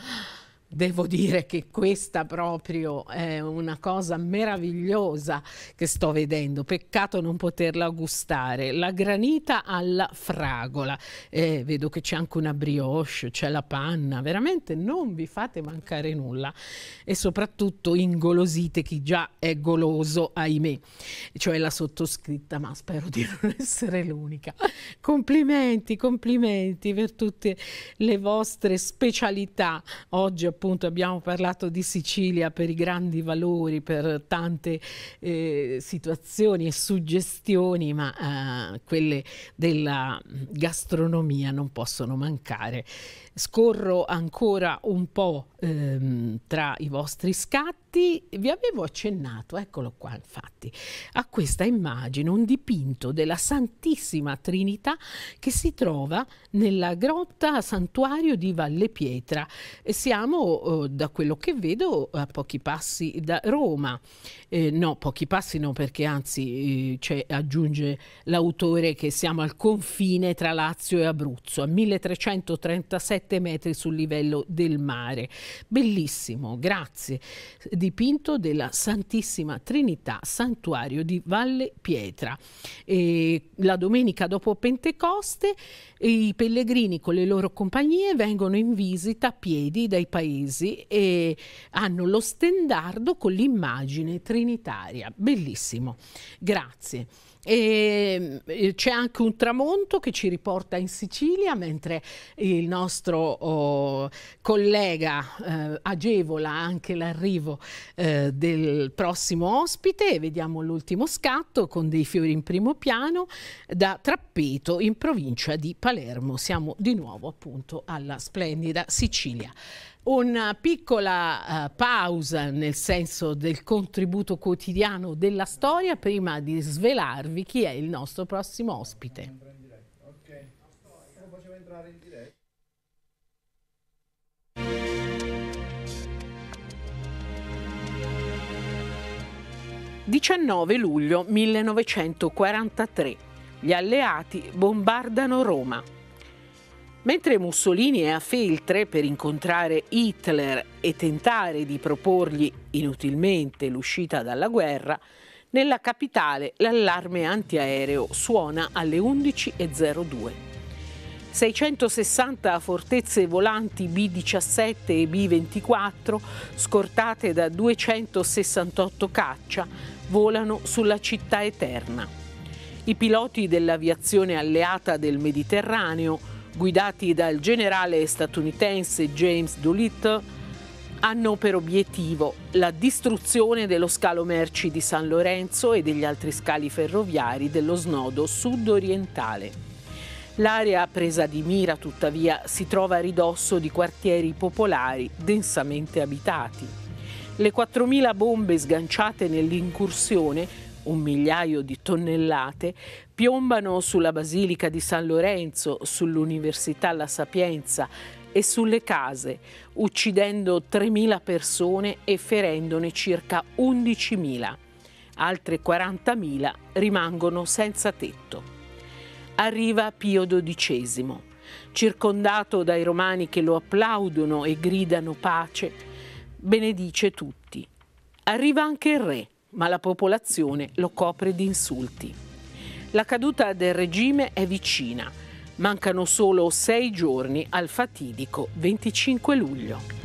Devo dire che questa proprio è una cosa meravigliosa che sto vedendo, peccato non poterla gustare, la granita alla fragola, eh, vedo che c'è anche una brioche, c'è la panna, veramente non vi fate mancare nulla e soprattutto ingolosite chi già è goloso, ahimè, cioè la sottoscritta, ma spero di non essere l'unica. Complimenti, complimenti per tutte le vostre specialità. Oggi appunto abbiamo parlato di Sicilia per i grandi valori, per tante eh, situazioni e suggestioni, ma eh, quelle della gastronomia non possono mancare. Scorro ancora un po' ehm, tra i vostri scatti, vi avevo accennato, eccolo qua infatti, a questa immagine, un dipinto della Santissima Trinità che si trova nella grotta santuario di Valle Pietra. E siamo, eh, da quello che vedo, a pochi passi da Roma. Eh, no, pochi passi no, perché anzi eh, cioè, aggiunge l'autore che siamo al confine tra Lazio e Abruzzo, a milletrecentotrentasette metri sul livello del mare. Bellissimo, grazie. Dipinto della Santissima Trinità, santuario di Valle Pietra. E la domenica dopo Pentecoste i pellegrini con le loro compagnie vengono in visita a piedi dai paesi e hanno lo stendardo con l'immagine trinitaria. Bellissimo, grazie. C'è anche un tramonto che ci riporta in Sicilia, mentre il nostro oh, collega eh, agevola anche l'arrivo eh, del prossimo ospite. Vediamo l'ultimo scatto con dei fiori in primo piano da Trappeto in provincia di Palermo. Siamo di nuovo appunto alla splendida Sicilia. Una piccola uh, pausa nel senso del contributo quotidiano della storia prima di svelarvi chi è il nostro prossimo ospite. Okay. diciannove luglio millenovecentoquarantatré. Gli alleati bombardano Roma. Mentre Mussolini è a Feltre per incontrare Hitler e tentare di proporgli inutilmente l'uscita dalla guerra, nella capitale l'allarme antiaereo suona alle undici e zero due. seicentosessanta fortezze volanti B diciassette e B ventiquattro, scortate da duecentosessantotto caccia, volano sulla città eterna. I piloti dell'aviazione alleata del Mediterraneo, guidati dal generale statunitense James Doolittle, hanno per obiettivo la distruzione dello scalo merci di San Lorenzo e degli altri scali ferroviari dello snodo sudorientale. L'area presa di mira, tuttavia, si trova a ridosso di quartieri popolari densamente abitati. Le quattromila bombe sganciate nell'incursione, un migliaio di tonnellate, piombano sulla Basilica di San Lorenzo, sull'Università La Sapienza e sulle case, uccidendo tremila persone e ferendone circa undicimila. Altre quarantamila rimangono senza tetto. Arriva Pio dodicesimo. Circondato dai romani che lo applaudono e gridano pace, benedice tutti. Arriva anche il re, ma la popolazione lo copre di insulti. La caduta del regime è vicina, mancano solo sei giorni al fatidico venticinque luglio.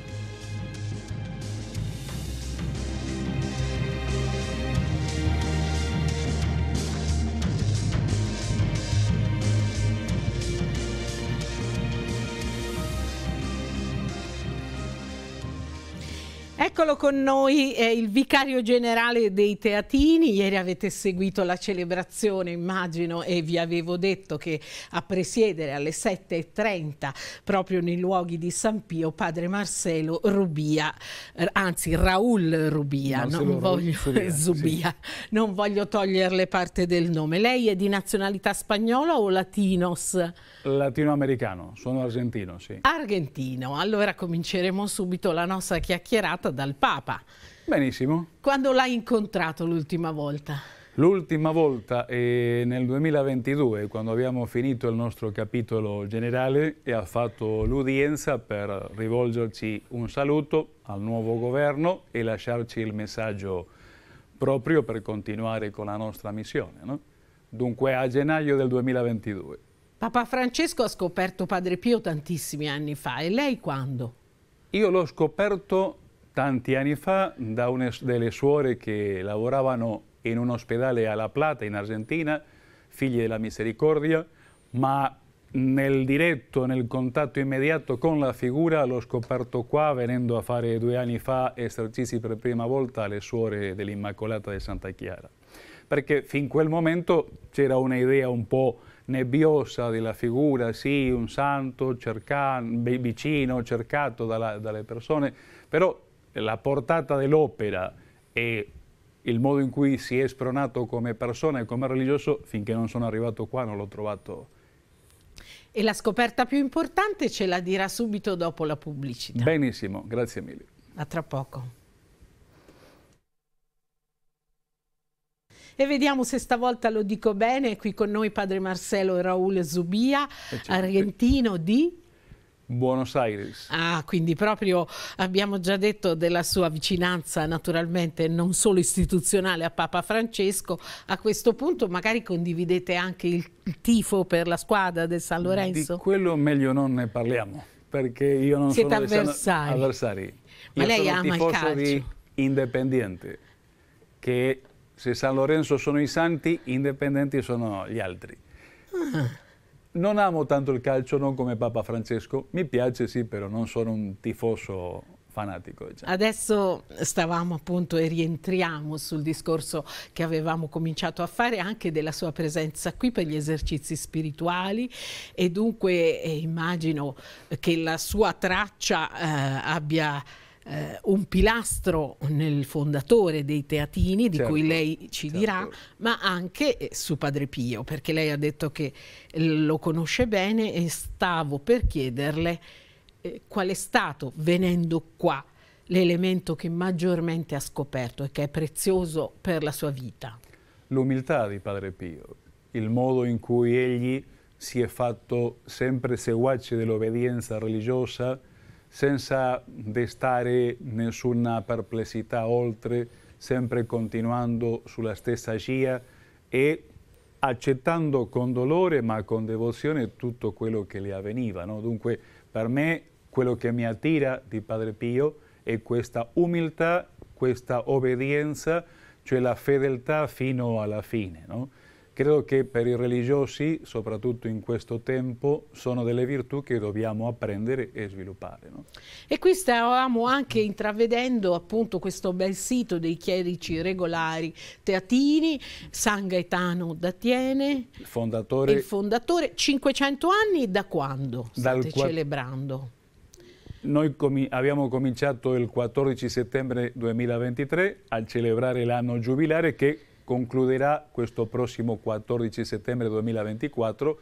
Eccolo con noi, è il vicario generale dei Teatini. Ieri avete seguito la celebrazione, immagino, e vi avevo detto che a presiedere alle sette e trenta, proprio nei luoghi di San Pio, padre Marcelo Rubia, anzi Raul Rubia, Marcelo non voglio, Rubia, Zubia, sì. Non voglio toglierle parte del nome. Lei è di nazionalità spagnola o latinos? Latinoamericano, sono argentino, sì. Argentino, allora cominceremo subito la nostra chiacchierata dal Papa. Benissimo. Quando l'hai incontrato l'ultima volta? L'ultima volta eh, nel duemilaventidue, quando abbiamo finito il nostro capitolo generale e ha fatto l'udienza per rivolgerci un saluto al nuovo governo e lasciarci il messaggio proprio per continuare con la nostra missione, no? Dunque a gennaio del duemilaventidue. Papa Francesco ha scoperto Padre Pio tantissimi anni fa, e lei quando? Io l'ho scoperto tanti anni fa da una delle suore che lavoravano in un ospedale a La Plata, in Argentina, figlie della misericordia, ma nel diretto, nel contatto immediato con la figura l'ho scoperto qua, venendo a fare due anni fa esercizi per prima volta alle suore dell'Immacolata di Santa Chiara. Perché fin quel momento c'era un'idea un po' nebbiosa della figura, sì, un santo cercan, vicino, cercato dalla, dalle persone, però la portata dell'opera e il modo in cui si è spronato come persona e come religioso, finché non sono arrivato qua non l'ho trovato. E la scoperta più importante ce la dirà subito dopo la pubblicità. Benissimo, grazie mille. A tra poco. E vediamo se stavolta lo dico bene. È qui con noi padre Marcelo Raul Zubia, argentino di Buenos Aires. Ah, quindi proprio abbiamo già detto della sua vicinanza, naturalmente non solo istituzionale, a Papa Francesco. A questo punto magari condividete anche il tifo per la squadra del San Lorenzo? Di quello meglio non ne parliamo, perché io non Siete sono avversari. San... avversari. Ma io lei sono ama tifoso il calcio. Di Independiente, che se San Lorenzo sono i santi, indipendenti sono gli altri. Ah. Non amo tanto il calcio, non come Papa Francesco, mi piace sì, però non sono un tifoso fanatico. Diciamo. Adesso stavamo appunto e rientriamo sul discorso che avevamo cominciato a fare anche della sua presenza qui per gli esercizi spirituali, e dunque eh, immagino che la sua traccia eh, abbia eh, un pilastro nel fondatore dei teatini, di certo, cui lei ci certo. dirà, ma anche eh, su Padre Pio, perché lei ha detto che lo conosce bene, e stavo per chiederle eh, qual è stato, venendo qua, l'elemento che maggiormente ha scoperto e che è prezioso per la sua vita. L'umiltà di Padre Pio, il modo in cui egli si è fatto sempre seguace dell'obbedienza religiosa, senza destare nessuna perplessità oltre, sempre continuando sulla stessa scia e accettando con dolore ma con devozione tutto quello che le avveniva. No? Dunque per me quello che mi attira di Padre Pio è questa umiltà, questa obbedienza, cioè la fedeltà fino alla fine. No? Credo che per i religiosi, soprattutto in questo tempo, sono delle virtù che dobbiamo apprendere e sviluppare. No? E qui stavamo anche intravedendo appunto questo bel sito dei chierici regolari teatini, San Gaetano d'Atiene, il fondatore, il fondatore, cinquecento anni da quando state celebrando? Noi com- abbiamo cominciato il quattordici settembre duemilaventitré a celebrare l'anno giubilare che concluderà questo prossimo quattordici settembre duemilaventiquattro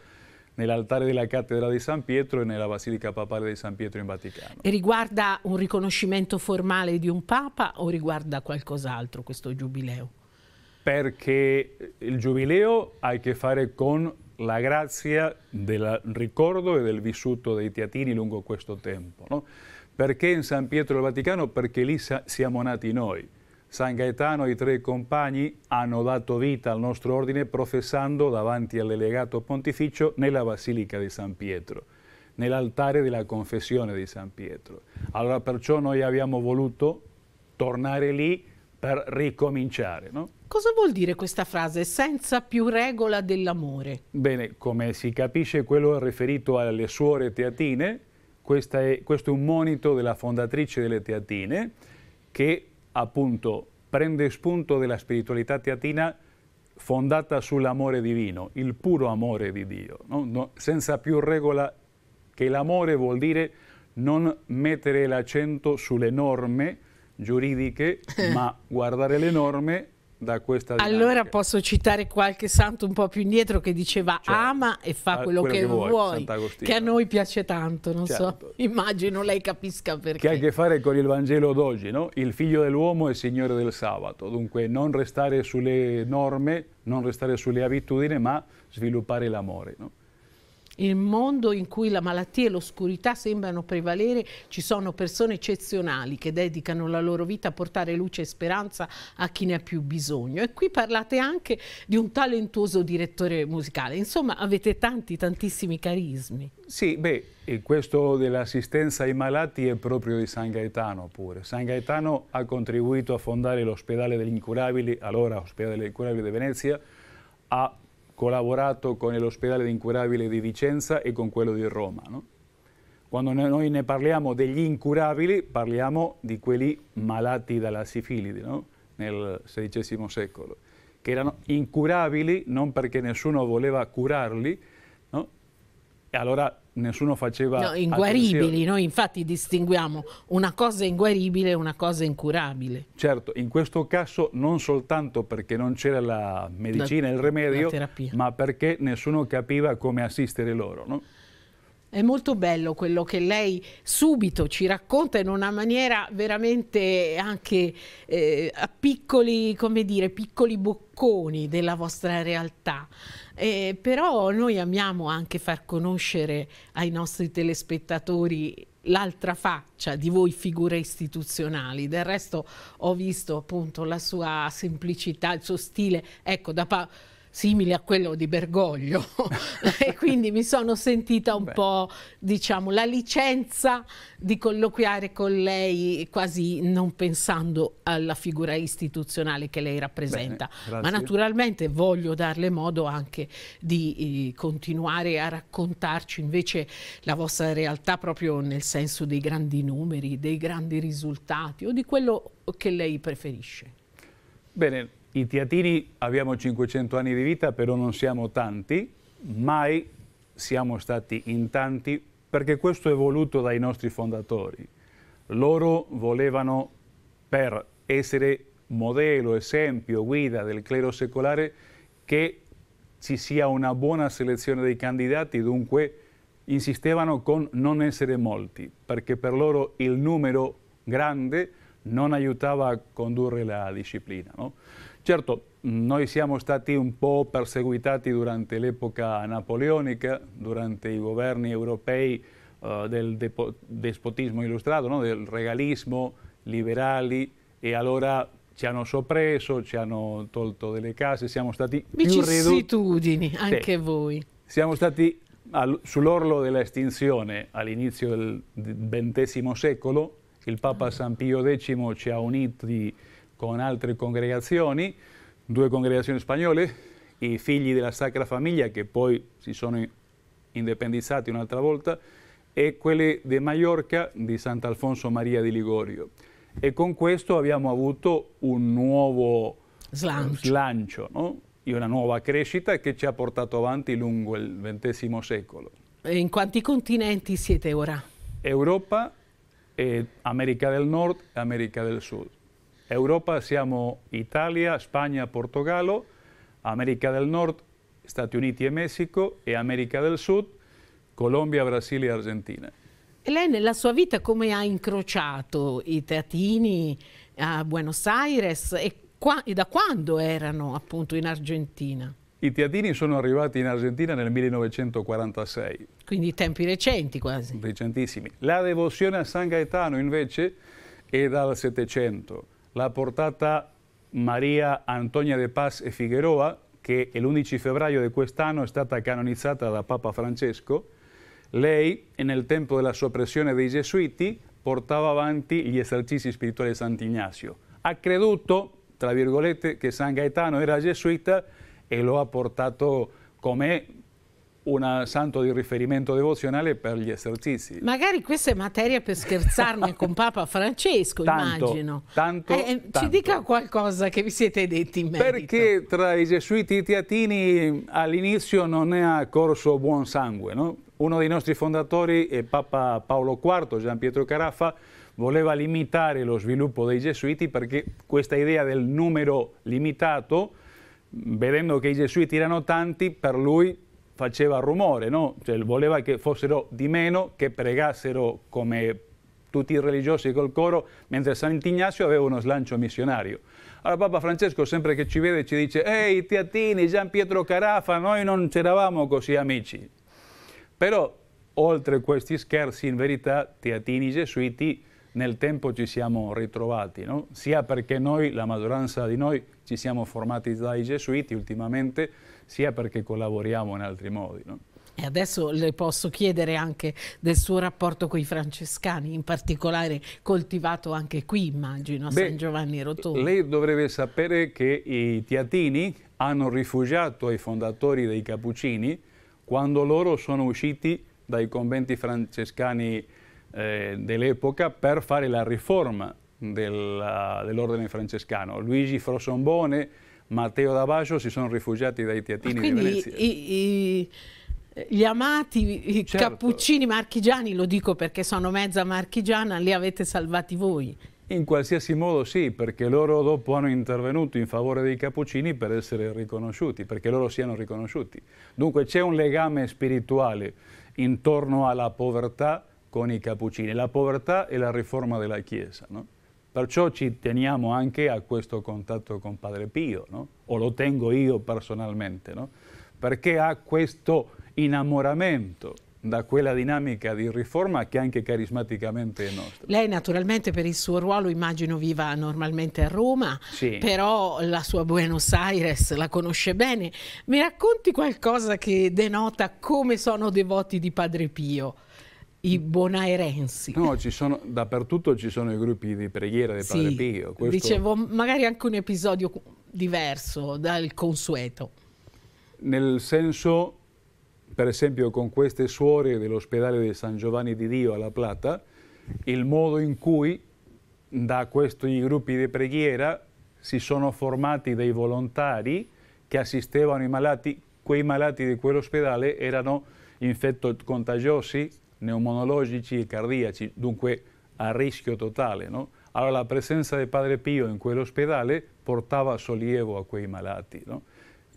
nell'altare della cattedra di San Pietro e nella Basilica Papale di San Pietro in Vaticano. E riguarda un riconoscimento formale di un Papa o riguarda qualcos'altro questo giubileo? Perché il giubileo ha a che fare con la grazia del ricordo e del vissuto dei teatini lungo questo tempo. No? Perché in San Pietro e il Vaticano? Perché lì siamo nati noi. San Gaetano e i tre compagni hanno dato vita al nostro ordine professando davanti al delegato pontificio nella Basilica di San Pietro, nell'altare della confessione di San Pietro. Allora perciò noi abbiamo voluto tornare lì per ricominciare. No? Cosa vuol dire questa frase senza più regola dell'amore? Bene, come si capisce quello riferito alle suore teatine, questa è, questo è un monito della fondatrice delle teatine che appunto prende spunto della spiritualità teatina fondata sull'amore divino, il puro amore di Dio, no? No, senza più regola, che l'amore vuol dire non mettere l'accento sulle norme giuridiche, ma guardare le norme da questa dinamica. Allora posso citare qualche santo un po' più indietro che diceva, cioè, ama e fa quello, quello che, che vuoi, vuoi che a noi piace tanto, non certo. so, immagino lei capisca perché. Che ha a che fare con il Vangelo d'oggi, no? Il figlio dell'uomo è signore del sabato, dunque non restare sulle norme, non restare sulle abitudini, ma sviluppare l'amore, no? Il mondo in cui la malattia e l'oscurità sembrano prevalere, ci sono persone eccezionali che dedicano la loro vita a portare luce e speranza a chi ne ha più bisogno. E qui parlate anche di un talentuoso direttore musicale. Insomma, avete tanti, tantissimi carismi. Sì, beh, e questo dell'assistenza ai malati è proprio di San Gaetano pure. San Gaetano ha contribuito a fondare l'ospedale degli incurabili, allora ospedale degli incurabili di Venezia, a collaborato con l'ospedale di incurabili di Vicenza e con quello di Roma, no? Quando noi ne parliamo degli incurabili, parliamo di quelli malati dalla sifilide, no? Nel sedicesimo secolo, che erano incurabili non perché nessuno voleva curarli, no? E allora nessuno faceva no, inguaribili, attenzione. Noi infatti distinguiamo una cosa inguaribile e una cosa incurabile. Certo, in questo caso non soltanto perché non c'era la medicina, la, il remedio, ma perché nessuno capiva come assistere loro, no? È molto bello quello che lei subito ci racconta in una maniera veramente anche eh, a piccoli, come dire, piccoli bocconi della vostra realtà. Eh, però noi amiamo anche far conoscere ai nostri telespettatori l'altra faccia di voi figure istituzionali. Del resto ho visto appunto la sua semplicità, il suo stile, ecco, da pa- simile a quello di Bergoglio e quindi mi sono sentita un Beh. po', diciamo, la licenza di colloquiare con lei quasi non pensando alla figura istituzionale che lei rappresenta. Bene, ma naturalmente voglio darle modo anche di eh, continuare a raccontarci invece la vostra realtà proprio nel senso dei grandi numeri, dei grandi risultati o di quello che lei preferisce. Bene. I teatini abbiamo cinquecento anni di vita, però non siamo tanti, mai siamo stati in tanti, perché questo è voluto dai nostri fondatori. Loro volevano, per essere modello, esempio, guida del clero secolare, che ci sia una buona selezione dei candidati, dunque insistevano con non essere molti, perché per loro il numero grande non aiutava a condurre la disciplina, no? Certo, noi siamo stati un po' perseguitati durante l'epoca napoleonica, durante i governi europei uh, del despotismo illustrato, no? Del regalismo, liberali, e allora ci hanno soppresso, ci hanno tolto delle case, siamo stati più ridotti, anche sì. voi. Siamo stati sull'orlo dell'estinzione all'inizio del ventesimo secolo, il Papa ah. San Pio decimo ci ha uniti con altre congregazioni, due congregazioni spagnole, i figli della Sacra Famiglia che poi si sono indipendizzati un'altra volta, e quelle di Maiorca di Sant'Alfonso Maria di Ligorio. E con questo abbiamo avuto un nuovo slancio, slancio no? e una nuova crescita che ci ha portato avanti lungo il ventesimo secolo. E in quanti continenti siete ora? Europa, eh, America del Nord e America del Sud. Europa siamo Italia, Spagna, Portogallo, America del Nord, Stati Uniti e Messico, e America del Sud, Colombia, Brasile e Argentina. E lei nella sua vita come ha incrociato i teatini a Buenos Aires e, qua, e da quando erano appunto in Argentina? I teatini sono arrivati in Argentina nel millenovecentoquarantasei. Quindi tempi recenti quasi. Recentissimi. La devozione a San Gaetano invece è dal Settecento. L'ha portata Maria Antonia de Paz e Figueroa, che l'undici febbraio di quest'anno è stata canonizzata da Papa Francesco. Lei, nel tempo della soppressione dei Gesuiti, portava avanti gli esercizi spirituali di Sant'Ignazio. Ha creduto, tra virgolette, che San Gaetano era gesuita e lo ha portato come un santo di riferimento devozionale per gli esercizi. Magari questa è materia per scherzarne con Papa Francesco, tanto, immagino. Tanto, eh, tanto. Ci dica qualcosa che vi siete detti in merito. Perché tra i gesuiti e i teatini all'inizio non è corso buon sangue, no? Uno dei nostri fondatori è Papa Paolo quarto, Gian Pietro Caraffa, voleva limitare lo sviluppo dei gesuiti, perché questa idea del numero limitato, vedendo che i gesuiti erano tanti, per lui faceva rumore, no? Cioè, voleva che fossero di meno, che pregassero come tutti i religiosi col coro, mentre Sant'Ignazio aveva uno slancio missionario. Allora Papa Francesco, sempre che ci vede, ci dice: «Ehi, Tiatini, Gian Pietro Carafa, noi non c'eravamo così amici». Però, oltre questi scherzi, in verità, Tiatini gesuiti nel tempo ci siamo ritrovati, no? Sia perché noi, la maggioranza di noi, ci siamo formati dai gesuiti ultimamente, sia perché collaboriamo in altri modi, no? E adesso le posso chiedere anche del suo rapporto con i francescani, in particolare coltivato anche qui, immagino, a Beh, San Giovanni Rotondo. Lei dovrebbe sapere che i Tiatini hanno rifugiato i fondatori dei Cappuccini quando loro sono usciti dai conventi francescani eh, dell'epoca per fare la riforma dell'ordine dell francescano. Luigi Frosombone, Matteo D'Abaggio si sono rifugiati dai Tiatini di Venezia. I, i... Gli amati certo. Cappuccini marchigiani, lo dico perché sono mezza marchigiana, li avete salvati voi. In qualsiasi modo sì, perché loro dopo hanno intervenuto in favore dei Cappuccini per essere riconosciuti, perché loro siano riconosciuti. Dunque c'è un legame spirituale intorno alla povertà con i Cappuccini. La povertà è la riforma della Chiesa, no? Perciò ci teniamo anche a questo contatto con Padre Pio, no? O lo tengo io personalmente, no? Perché ha questo innamoramento da quella dinamica di riforma che anche carismaticamente è nostra. Lei naturalmente per il suo ruolo immagino viva normalmente a Roma, sì. Però la sua Buenos Aires la conosce bene. Mi racconti qualcosa che denota come sono devoti di Padre Pio i bonaerensi? No, ci sono, dappertutto ci sono i gruppi di preghiera di Padre sì, Pio. Questo... Dicevo, magari anche un episodio diverso dal consueto. Nel senso... Per esempio con queste suore dell'ospedale di San Giovanni di Dio a La Plata, il modo in cui da questi gruppi di preghiera si sono formati dei volontari che assistevano i malati, quei malati di quell'ospedale erano infetti contagiosi, pneumonologici e cardiaci, dunque a rischio totale, no? Allora la presenza di Padre Pio in quell'ospedale portava sollievo a quei malati, no?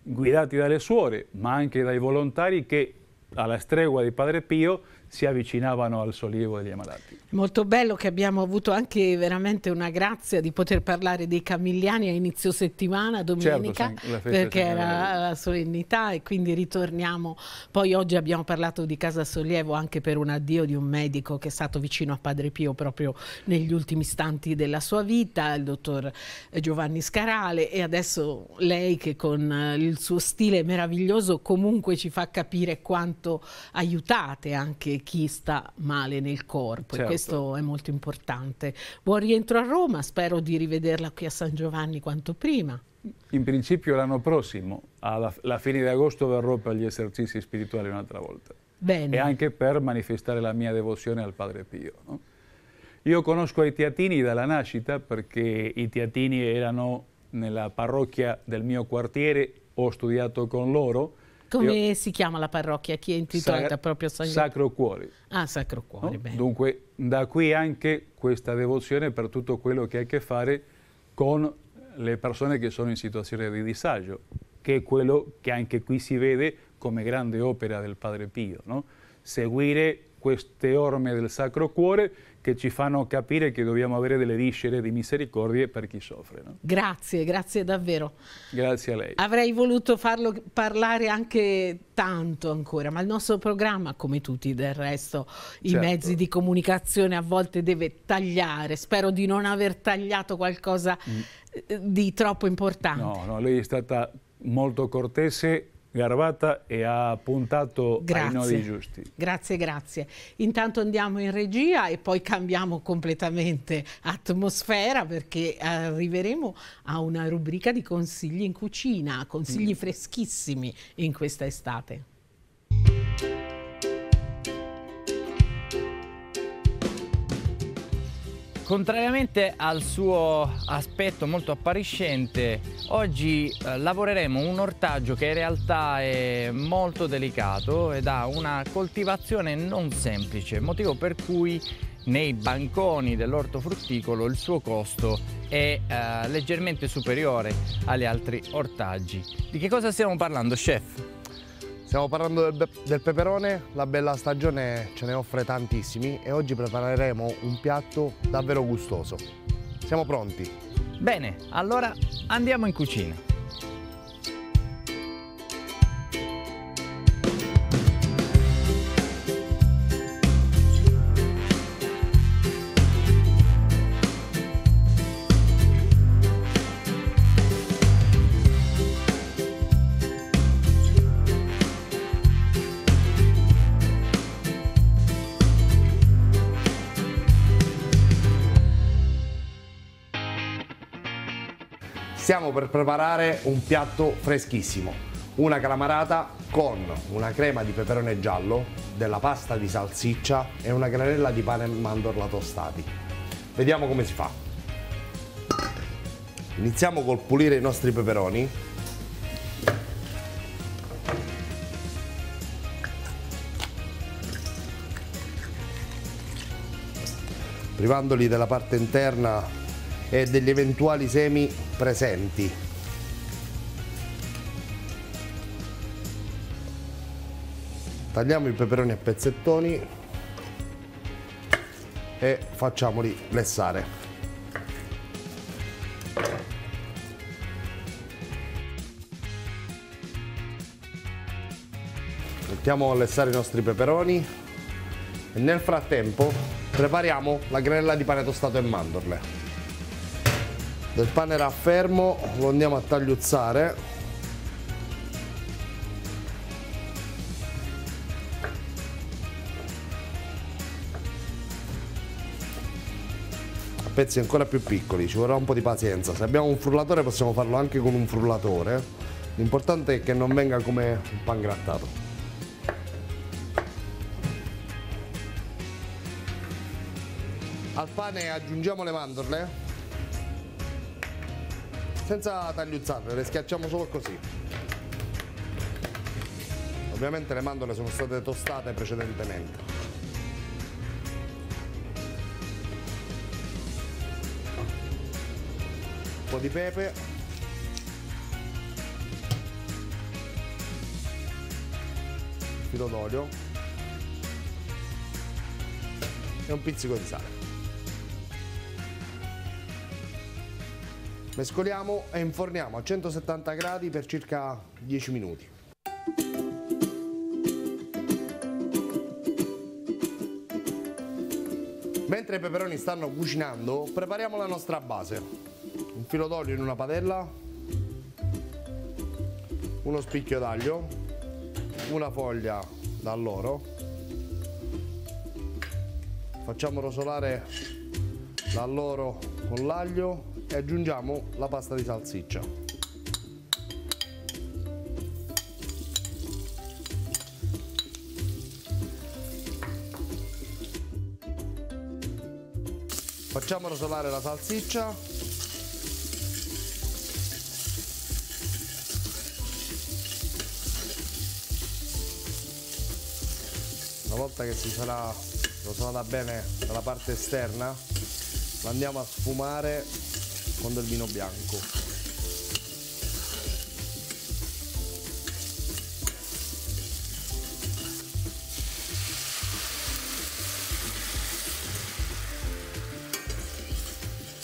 Guidati dalle suore, ma anche dai volontari che alla stregua di Padre Pio si avvicinavano al sollievo degli ammalati. Molto bello che abbiamo avuto anche veramente una grazia di poter parlare dei Camigliani a inizio settimana, domenica, certo, perché era la solennità e quindi ritorniamo. Poi oggi abbiamo parlato di Casa Sollievo anche per un addio di un medico che è stato vicino a Padre Pio proprio negli ultimi istanti della sua vita, il dottor Giovanni Scarale, e adesso lei che con il suo stile meraviglioso comunque ci fa capire quanto aiutate anche chi sta male nel corpo, certo. E questo è molto importante. Buon rientro a Roma, spero di rivederla qui a San Giovanni quanto prima. In principio l'anno prossimo, alla, alla fine di agosto verrò per gli esercizi spirituali un'altra volta. Bene. E anche per manifestare la mia devozione al Padre Pio, no? Io conosco i Tiatini dalla nascita perché i Tiatini erano nella parrocchia del mio quartiere, ho studiato con loro. Come Io, si chiama la parrocchia? Chi è intitolata sac proprio San Sacro Cuore. Ah, Sacro Cuore, no? Bene. Dunque, da qui anche questa devozione per tutto quello che ha a che fare con le persone che sono in situazione di disagio, che è quello che anche qui si vede come grande opera del Padre Pio, no? Seguire queste orme del Sacro Cuore che ci fanno capire che dobbiamo avere delle viscere di misericordie per chi soffre, no? Grazie, grazie davvero. Grazie a lei. Avrei voluto farlo parlare anche tanto ancora, ma il nostro programma, come tutti del resto, i certo. mezzi di comunicazione a volte deve tagliare. Spero di non aver tagliato qualcosa mm. di troppo importante. No, no, lei è stata molto cortese, garbata e ha puntato ai nodi giusti. Grazie, grazie. Intanto andiamo in regia e poi cambiamo completamente atmosfera perché arriveremo a una rubrica di consigli in cucina, consigli mm. freschissimi in questa estate. Contrariamente al suo aspetto molto appariscente, oggi eh, lavoreremo un ortaggio che in realtà è molto delicato ed ha una coltivazione non semplice, motivo per cui nei banconi dell'orto frutticolo il suo costo è eh, leggermente superiore agli altri ortaggi. Di che cosa stiamo parlando, chef? Stiamo parlando del, del peperone. La bella stagione ce ne offre tantissimi e oggi prepareremo un piatto davvero gustoso. Siamo pronti? Bene, allora andiamo in cucina. Stiamo per preparare un piatto freschissimo, una calamarata con una crema di peperone giallo, della pasta di salsiccia e una granella di pane e mandorla tostati. Vediamo come si fa. Iniziamo col pulire i nostri peperoni. Privandoli della parte interna e degli eventuali semi presenti. Tagliamo i peperoni a pezzettoni e facciamoli lessare. Mettiamo a lessare i nostri peperoni e nel frattempo prepariamo la granella di pane tostato e mandorle. Del pane raffermo lo andiamo a tagliuzzare a pezzi ancora più piccoli, ci vorrà un po' di pazienza. Se abbiamo un frullatore possiamo farlo anche con un frullatore, l'importante è che non venga come un pan grattato. Al pane aggiungiamo le mandorle senza tagliuzzarle, le schiacciamo solo così. Ovviamente le mandorle sono state tostate precedentemente. Un po' di pepe. Un filo d'olio. E un pizzico di sale. Mescoliamo e inforniamo a centosettanta gradi per circa dieci minuti. Mentre i peperoni stanno cucinando, prepariamo la nostra base. Un filo d'olio in una padella, uno spicchio d'aglio, una foglia d'alloro. Facciamo rosolare l'alloro con l'aglio e aggiungiamo la pasta di salsiccia. Facciamo rosolare la salsiccia. Una volta che si sarà rosolata bene dalla parte esterna, la andiamo a sfumare con del vino bianco.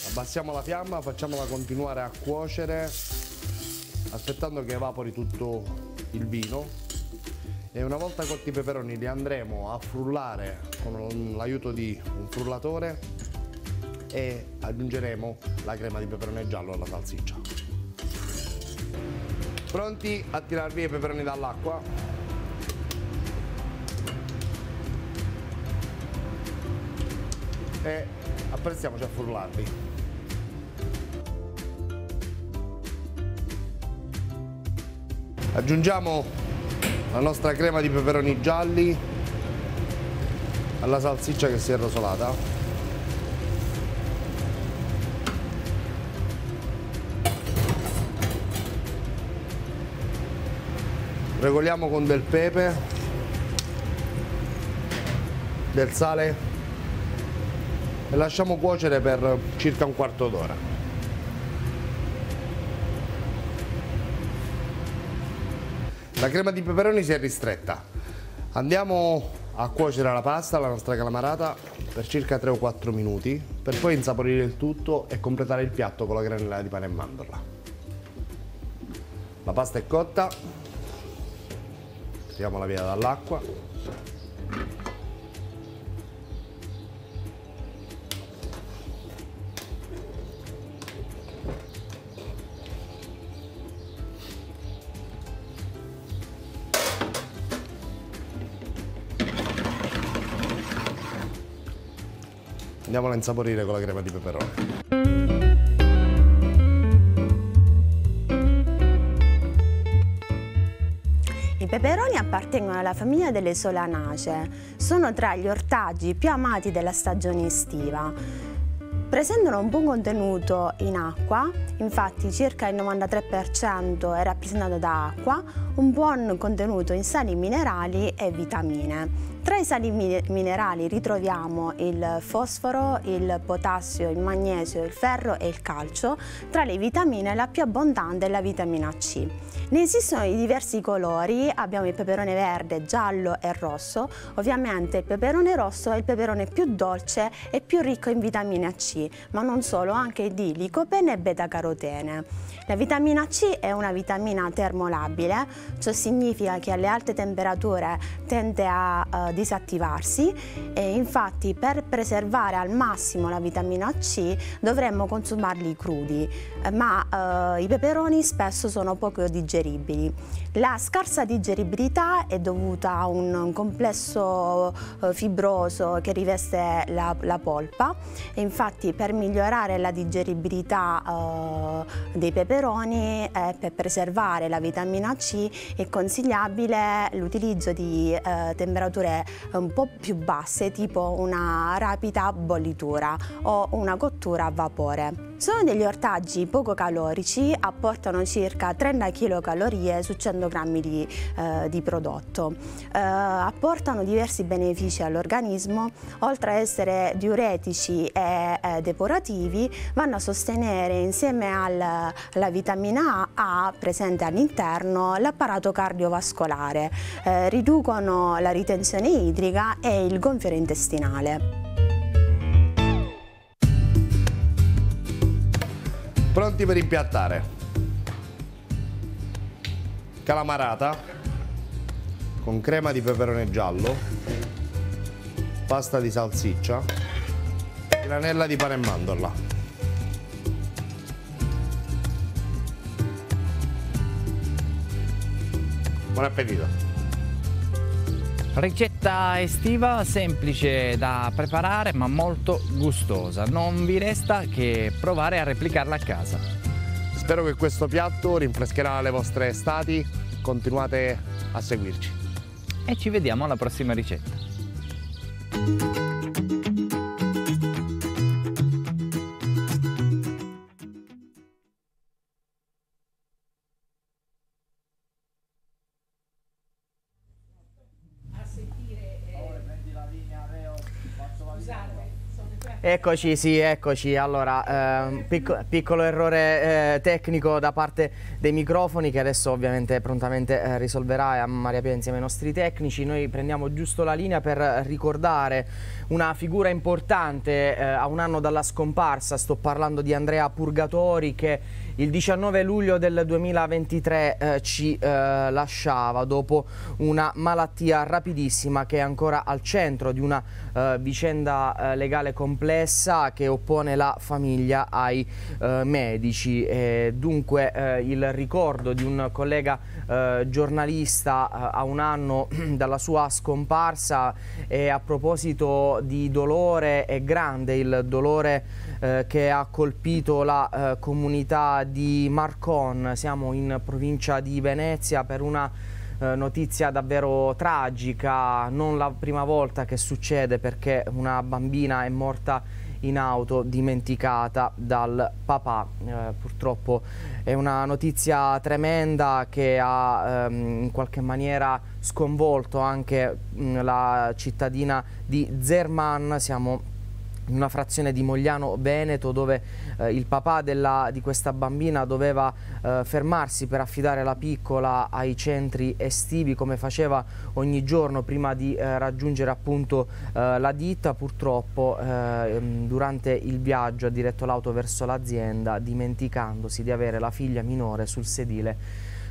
Abbassiamo la fiamma, facciamola continuare a cuocere aspettando che evapori tutto il vino e una volta cotti i peperoni li andremo a frullare con l'aiuto di un frullatore e aggiungeremo la crema di peperone giallo alla salsiccia. Pronti a tirar via i peperoni dall'acqua? E apprezziamoci a frullarli. Aggiungiamo la nostra crema di peperoni gialli alla salsiccia che si è rosolata. Regoliamo con del pepe, del sale e lasciamo cuocere per circa un quarto d'ora. La crema di peperoni si è ristretta. Andiamo a cuocere la pasta, la nostra calamarata, per circa tre o quattro minuti, per poi insaporire il tutto e completare il piatto con la granella di pane e mandorla. La pasta è cotta, tiriamola via dall'acqua. Andiamola a insaporire con la crema di peperone. I peperoni appartengono alla famiglia delle solanacee, sono tra gli ortaggi più amati della stagione estiva. Presentano un buon contenuto in acqua, infatti circa il novantatré per cento è rappresentato da acqua, un buon contenuto in sali minerali e vitamine. Tra i sali minerali ritroviamo il fosforo, il potassio, il magnesio, il ferro e il calcio. Tra le vitamine la più abbondante è la vitamina C. Ne esistono di diversi colori, abbiamo il peperone verde, giallo e rosso. Ovviamente il peperone rosso è il peperone più dolce e più ricco in vitamina C, ma non solo, anche di licopene e beta-carotene. La vitamina C è una vitamina termolabile, ciò significa che alle alte temperature tende a uh, disattivarsi e infatti per preservare al massimo la vitamina C dovremmo consumarli crudi, ma eh, i peperoni spesso sono poco digeribili. La scarsa digeribilità è dovuta a un complesso eh, fibroso che riveste la, la polpa e infatti per migliorare la digeribilità eh, dei peperoni e eh, per preservare la vitamina C è consigliabile l'utilizzo di eh, temperature un po' più basse, tipo una rapida bollitura o una cottura a vapore. Sono degli ortaggi poco calorici, apportano circa trenta chilocalorie su cento grammi di, eh, di prodotto. Eh, apportano diversi benefici all'organismo, oltre a essere diuretici e eh, depurativi, vanno a sostenere insieme al, alla vitamina A presente all'interno l'apparato cardiovascolare, eh, riducono la ritenzione idrica e il gonfiore intestinale. Pronti per impiattare? Calamarata con crema di peperone giallo, pasta di salsiccia, granella di pane e mandorla. Buon appetito! Ricetta estiva semplice da preparare ma molto gustosa, non vi resta che provare a replicarla a casa. Spero che questo piatto rinfrescherà le vostre estati, continuate a seguirci. E ci vediamo alla prossima ricetta. Eccoci, sì, eccoci. Allora, eh, picco, piccolo errore eh, tecnico da parte dei microfoni che adesso ovviamente prontamente eh, risolverà Maria Pia insieme ai nostri tecnici. Noi prendiamo giusto la linea per ricordare una figura importante eh, a un anno dalla scomparsa. Sto parlando di Andrea Purgatori che il diciannove luglio del duemilaventitré eh, ci eh, lasciava dopo una malattia rapidissima che è ancora al centro di una eh, vicenda eh, legale complessa che oppone la famiglia ai eh, medici. E dunque eh, il ricordo di un collega eh, giornalista eh, a un anno dalla sua scomparsa. E a proposito di dolore, è grande il dolore eh, che ha colpito la eh, comunità di Marcon, siamo in provincia di Venezia per una eh, notizia davvero tragica, non la prima volta che succede perché una bambina è morta in auto dimenticata dal papà, eh, purtroppo è una notizia tremenda che ha ehm, in qualche maniera sconvolto anche mh, la cittadina di Zerman, siamo in una frazione di Mogliano Veneto, dove eh, il papà della, di questa bambina doveva eh, fermarsi per affidare la piccola ai centri estivi, come faceva ogni giorno prima di eh, raggiungere appunto eh, la ditta. Purtroppo eh, durante il viaggio ha diretto l'auto verso l'azienda, dimenticandosi di avere la figlia minore sul sedile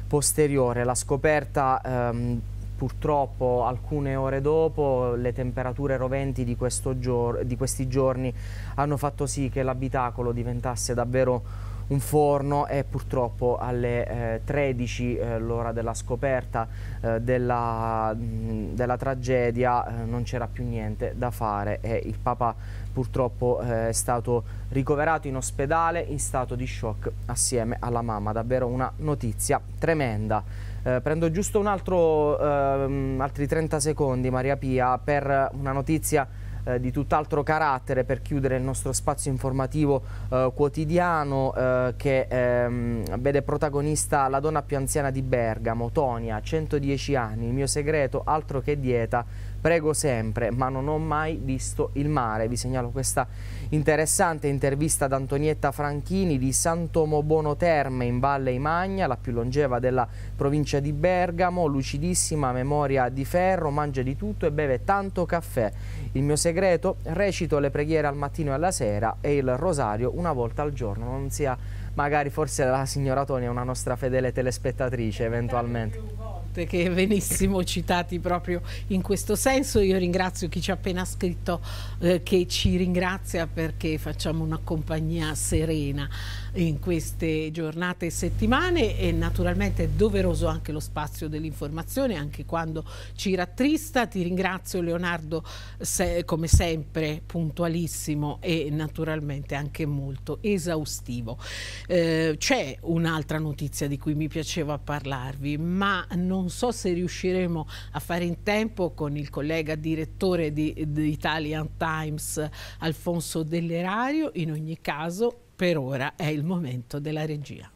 posteriore. La scoperta ehm, purtroppo alcune ore dopo. Le temperature roventi di, questo gior- di questi giorni hanno fatto sì che l'abitacolo diventasse davvero un forno, e purtroppo alle eh, tredici, eh, l'ora della scoperta eh, della, mh, della tragedia, eh, non c'era più niente da fare e il papà purtroppo eh, è stato ricoverato in ospedale in stato di shock assieme alla mamma. Davvero una notizia tremenda. Eh, prendo giusto un altro, ehm, altri trenta secondi, Maria Pia, per una notizia eh, di tutt'altro carattere, per chiudere il nostro spazio informativo eh, quotidiano eh, che ehm, vede protagonista la donna più anziana di Bergamo, Tonia, centodieci anni, il mio segreto altro che dieta, prego sempre, ma non ho mai visto il mare. Vi segnalo questa interessante intervista ad Antonietta Franchini di Santomobono Terme in Valle Imagna, la più longeva della provincia di Bergamo, lucidissima, memoria di ferro, mangia di tutto e beve tanto caffè. Il mio segreto? Recito le preghiere al mattino e alla sera e il rosario una volta al giorno. Non sia magari forse la signora Tonia una nostra fedele telespettatrice eventualmente. Che venissimo citati proprio in questo senso. Io ringrazio chi ci ha appena scritto, eh, che ci ringrazia perché facciamo una compagnia serena in queste giornate e settimane, e naturalmente è doveroso anche lo spazio dell'informazione anche quando ci rattrista. Ti ringrazio Leonardo, se, come sempre puntualissimo e naturalmente anche molto esaustivo. Eh, c'è un'altra notizia di cui mi piaceva parlarvi, ma non Non so se riusciremo a fare in tempo con il collega direttore di, di Italian Times, Alfonso Dell'Erario. In ogni caso, per ora è il momento della regia.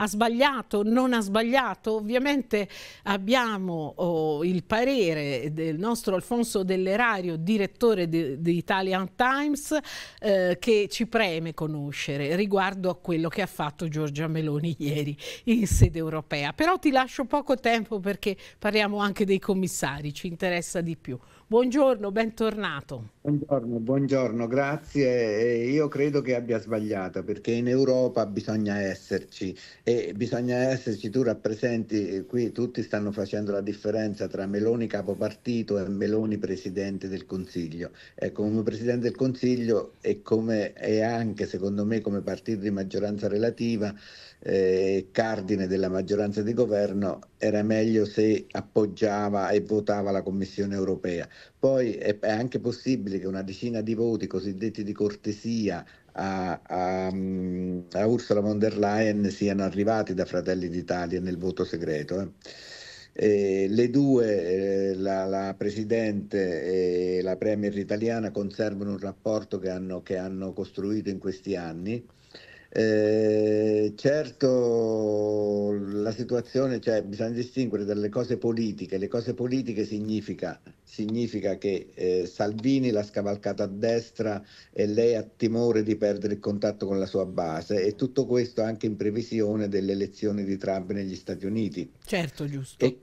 Ha sbagliato? Non ha sbagliato? Ovviamente abbiamo oh, il parere del nostro Alfonso Dell'Erario, direttore di, di Italian Times, eh, che ci preme conoscere riguardo a quello che ha fatto Giorgia Meloni ieri in sede europea. Però ti lascio poco tempo perché parliamo anche dei commissari, ci interessa di più. Buongiorno, bentornato. Buongiorno, buongiorno, grazie. Io credo che abbia sbagliato, perché in Europa bisogna esserci e bisogna esserci, tu rappresenti, qui tutti stanno facendo la differenza tra Meloni capopartito e Meloni Presidente del Consiglio. Ecco, come Presidente del Consiglio e, come, e anche secondo me come partito di maggioranza relativa, Eh, cardine della maggioranza di governo, era meglio se appoggiava e votava la Commissione europea. Poi è, è anche possibile che una decina di voti cosiddetti di cortesia a, a, a Ursula von der Leyen siano arrivati da Fratelli d'Italia nel voto segreto. Eh. Eh, le due, eh, la, la Presidente e la Premier italiana, conservano un rapporto che hanno, che hanno costruito in questi anni. Eh, certo, la situazione, cioè, bisogna distinguere dalle cose politiche. Le cose politiche significa, significa che eh, Salvini l'ha scavalcata a destra e lei ha timore di perdere il contatto con la sua base, e tutto questo anche in previsione delle elezioni di Trump negli Stati Uniti. Certo, giusto. E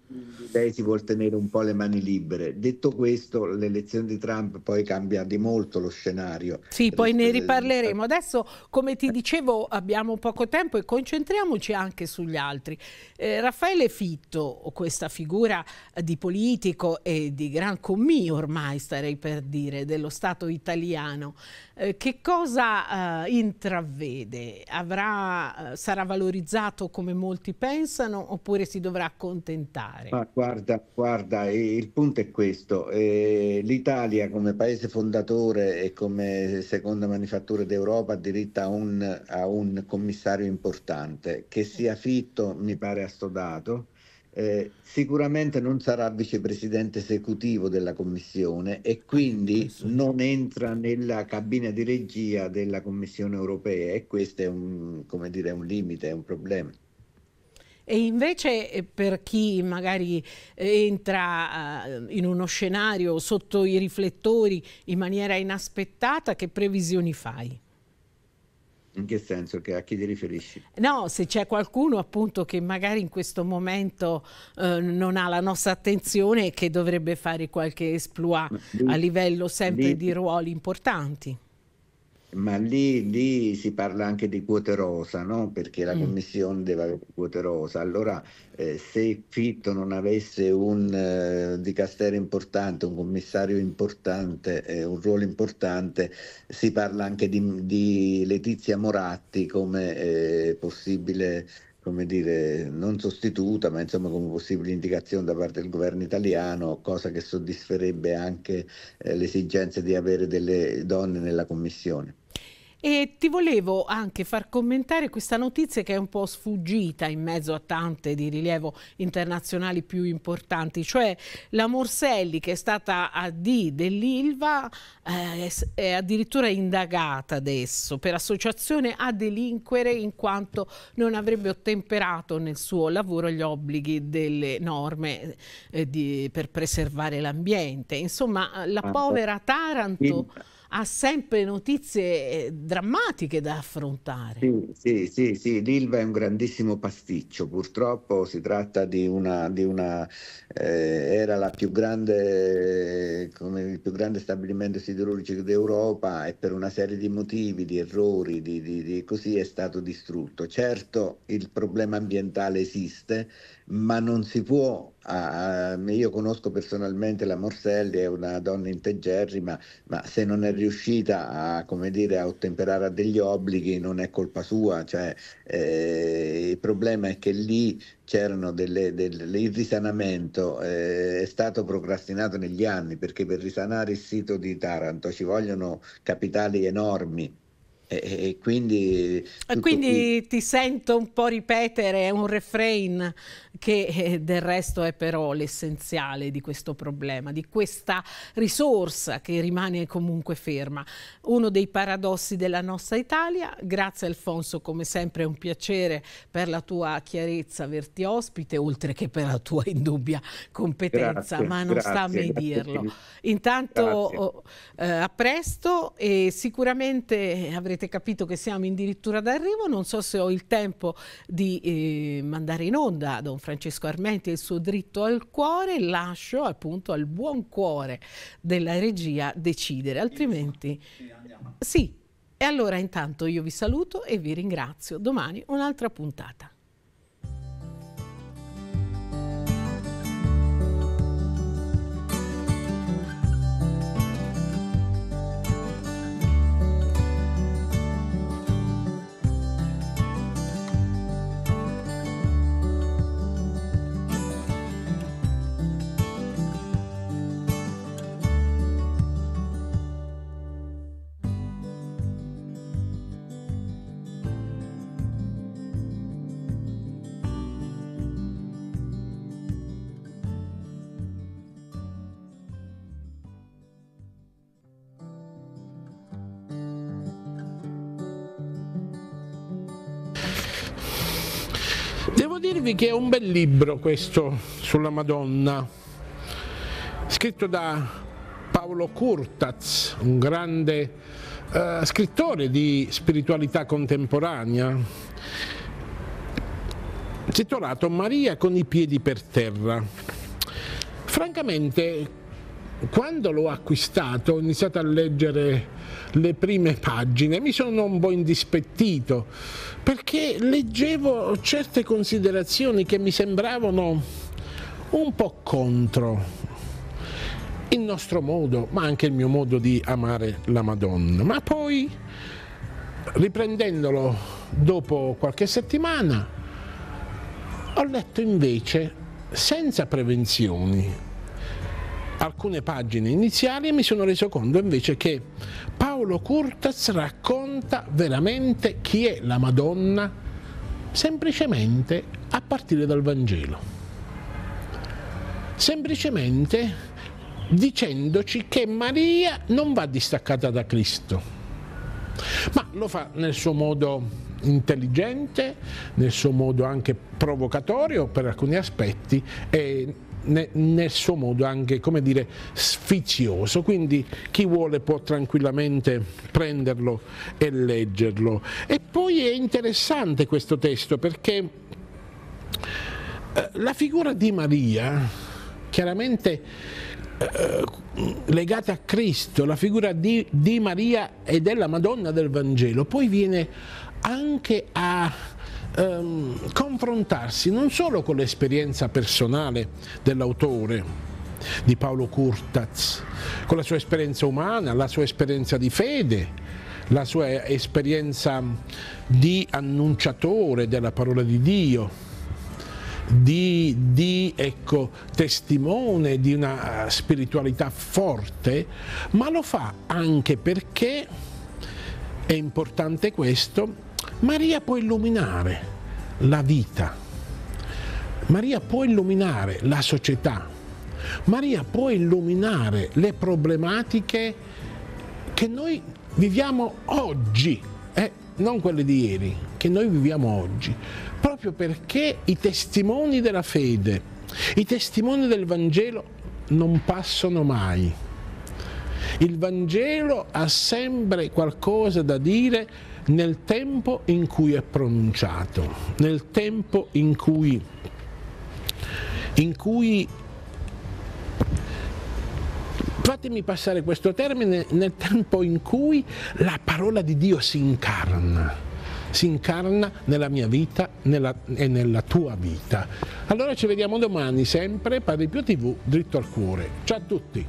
lei si vuol tenere un po' le mani libere. Detto questo, l'elezione di Trump poi cambia di molto lo scenario. Sì, poi ne riparleremo. Adesso, come ti dicevo, abbiamo poco tempo e concentriamoci anche sugli altri. Eh, Raffaele Fitto, questa figura di politico e di gran commì ormai, starei per dire, dello Stato italiano, eh, che cosa eh, intravede? Avrà, eh, sarà valorizzato come molti pensano, oppure si dovrà accontentare? Ma guarda, guarda, il punto è questo. Eh, L'Italia come paese fondatore e come seconda manifattura d'Europa ha diritto a un a un commissario importante. Che sia Fitto mi pare assodato. Eh, sicuramente non sarà vicepresidente esecutivo della Commissione e quindi non entra nella cabina di regia della Commissione europea, e questo è un, come dire, un limite, è un problema. E invece per chi magari entra in uno scenario sotto i riflettori in maniera inaspettata, che previsioni fai? In che senso? Che a chi ti riferisci? No, se c'è qualcuno appunto che magari in questo momento eh, non ha la nostra attenzione e che dovrebbe fare qualche esploit lì, a livello sempre lì, di ruoli importanti. Ma lì, lì si parla anche di quote rosa, no? Perché la mm. Commissione deve avere quote rosa. Allora eh, se Fitto non avesse un eh, dicastero importante, un commissario importante, eh, un ruolo importante, si parla anche di, di Letizia Moratti come eh, possibile, come dire, non sostituta, ma insomma come possibile indicazione da parte del governo italiano, cosa che soddisferebbe anche eh, l'esigenza di avere delle donne nella Commissione. E ti volevo anche far commentare questa notizia che è un po' sfuggita in mezzo a tante di rilievo internazionali più importanti, cioè la Morselli, che è stata A D dell'Ilva, eh, è addirittura indagata adesso per associazione a delinquere in quanto non avrebbe ottemperato nel suo lavoro gli obblighi delle norme eh, di, per preservare l'ambiente. Insomma, la povera Taranto ha sempre notizie drammatiche da affrontare. Sì, sì, sì, sì. L'Ilva è un grandissimo pasticcio, purtroppo si tratta di una, di una eh, era la più grande, come il più grande stabilimento siderurgico d'Europa, e per una serie di motivi, di errori, di, di, di così è stato distrutto. Certo, il problema ambientale esiste, ma non si può, ah, io conosco personalmente la Morselli, è una donna integerrima, ma se non è riuscita a, come dire, a ottemperare a degli obblighi non è colpa sua, cioè, eh, il problema è che lì c'erano delle, delle, il risanamento eh, è stato procrastinato negli anni, perché per risanare il sito di Taranto ci vogliono capitali enormi. E, e quindi, e quindi qui... ti sento un po' ripetere un refrain che eh, del resto è però l'essenziale di questo problema, di questa risorsa che rimane comunque ferma. Uno dei paradossi della nostra Italia. Grazie Alfonso, come sempre è un piacere per la tua chiarezza averti ospite, oltre che per la tua indubbia competenza, grazie, ma non grazie, sta a me dirlo. Intanto eh, a presto, e sicuramente avrete capito che siamo addirittura d'arrivo. Non so se ho il tempo di eh, mandare in onda Don Francesco Armenti e il suo Dritto al Cuore. Lascio appunto al buon cuore della regia decidere, altrimenti sì. E allora intanto io vi saluto e vi ringrazio. Domani un'altra puntata. Devo dirvi che è un bel libro questo sulla Madonna, scritto da Paolo Kurtaz, un grande eh, scrittore di spiritualità contemporanea, titolato Maria con i piedi per terra. Francamente, quando l'ho acquistato, ho iniziato a leggere le prime pagine, mi sono un po' indispettito, perché leggevo certe considerazioni che mi sembravano un po' contro il nostro modo, ma anche il mio modo di amare la Madonna. Ma poi, riprendendolo dopo qualche settimana, ho letto invece, senza prevenzioni, alcune pagine iniziali, e mi sono reso conto invece che Paolo Kurtaz racconta veramente chi è la Madonna, semplicemente a partire dal Vangelo, semplicemente dicendoci che Maria non va distaccata da Cristo, ma lo fa nel suo modo intelligente, nel suo modo anche provocatorio per alcuni aspetti e nel suo modo anche, come dire, sfizioso, quindi chi vuole può tranquillamente prenderlo e leggerlo. E poi è interessante questo testo perché la figura di Maria, chiaramente eh, legata a Cristo, la figura di, di Maria e della Madonna del Vangelo, poi viene anche a ehm, confrontarsi non solo con l'esperienza personale dell'autore, di Paolo Kurtaz, con la sua esperienza umana, la sua esperienza di fede, la sua esperienza di annunciatore della parola di Dio, di, di ecco, testimone di una spiritualità forte, ma lo fa anche perché, è importante questo, Maria può illuminare la vita, Maria può illuminare la società, Maria può illuminare le problematiche che noi viviamo oggi, eh, non quelle di ieri, che noi viviamo oggi. Proprio perché i testimoni della fede, i testimoni del Vangelo non passano mai. Il Vangelo ha sempre qualcosa da dire nel tempo in cui è pronunciato, nel tempo in cui, in cui fatemi passare questo termine, nel tempo in cui la parola di Dio si incarna. Si incarna nella mia vita nella, e nella tua vita. Allora ci vediamo domani sempre, Padre Pio tivù, dritto al cuore. Ciao a tutti!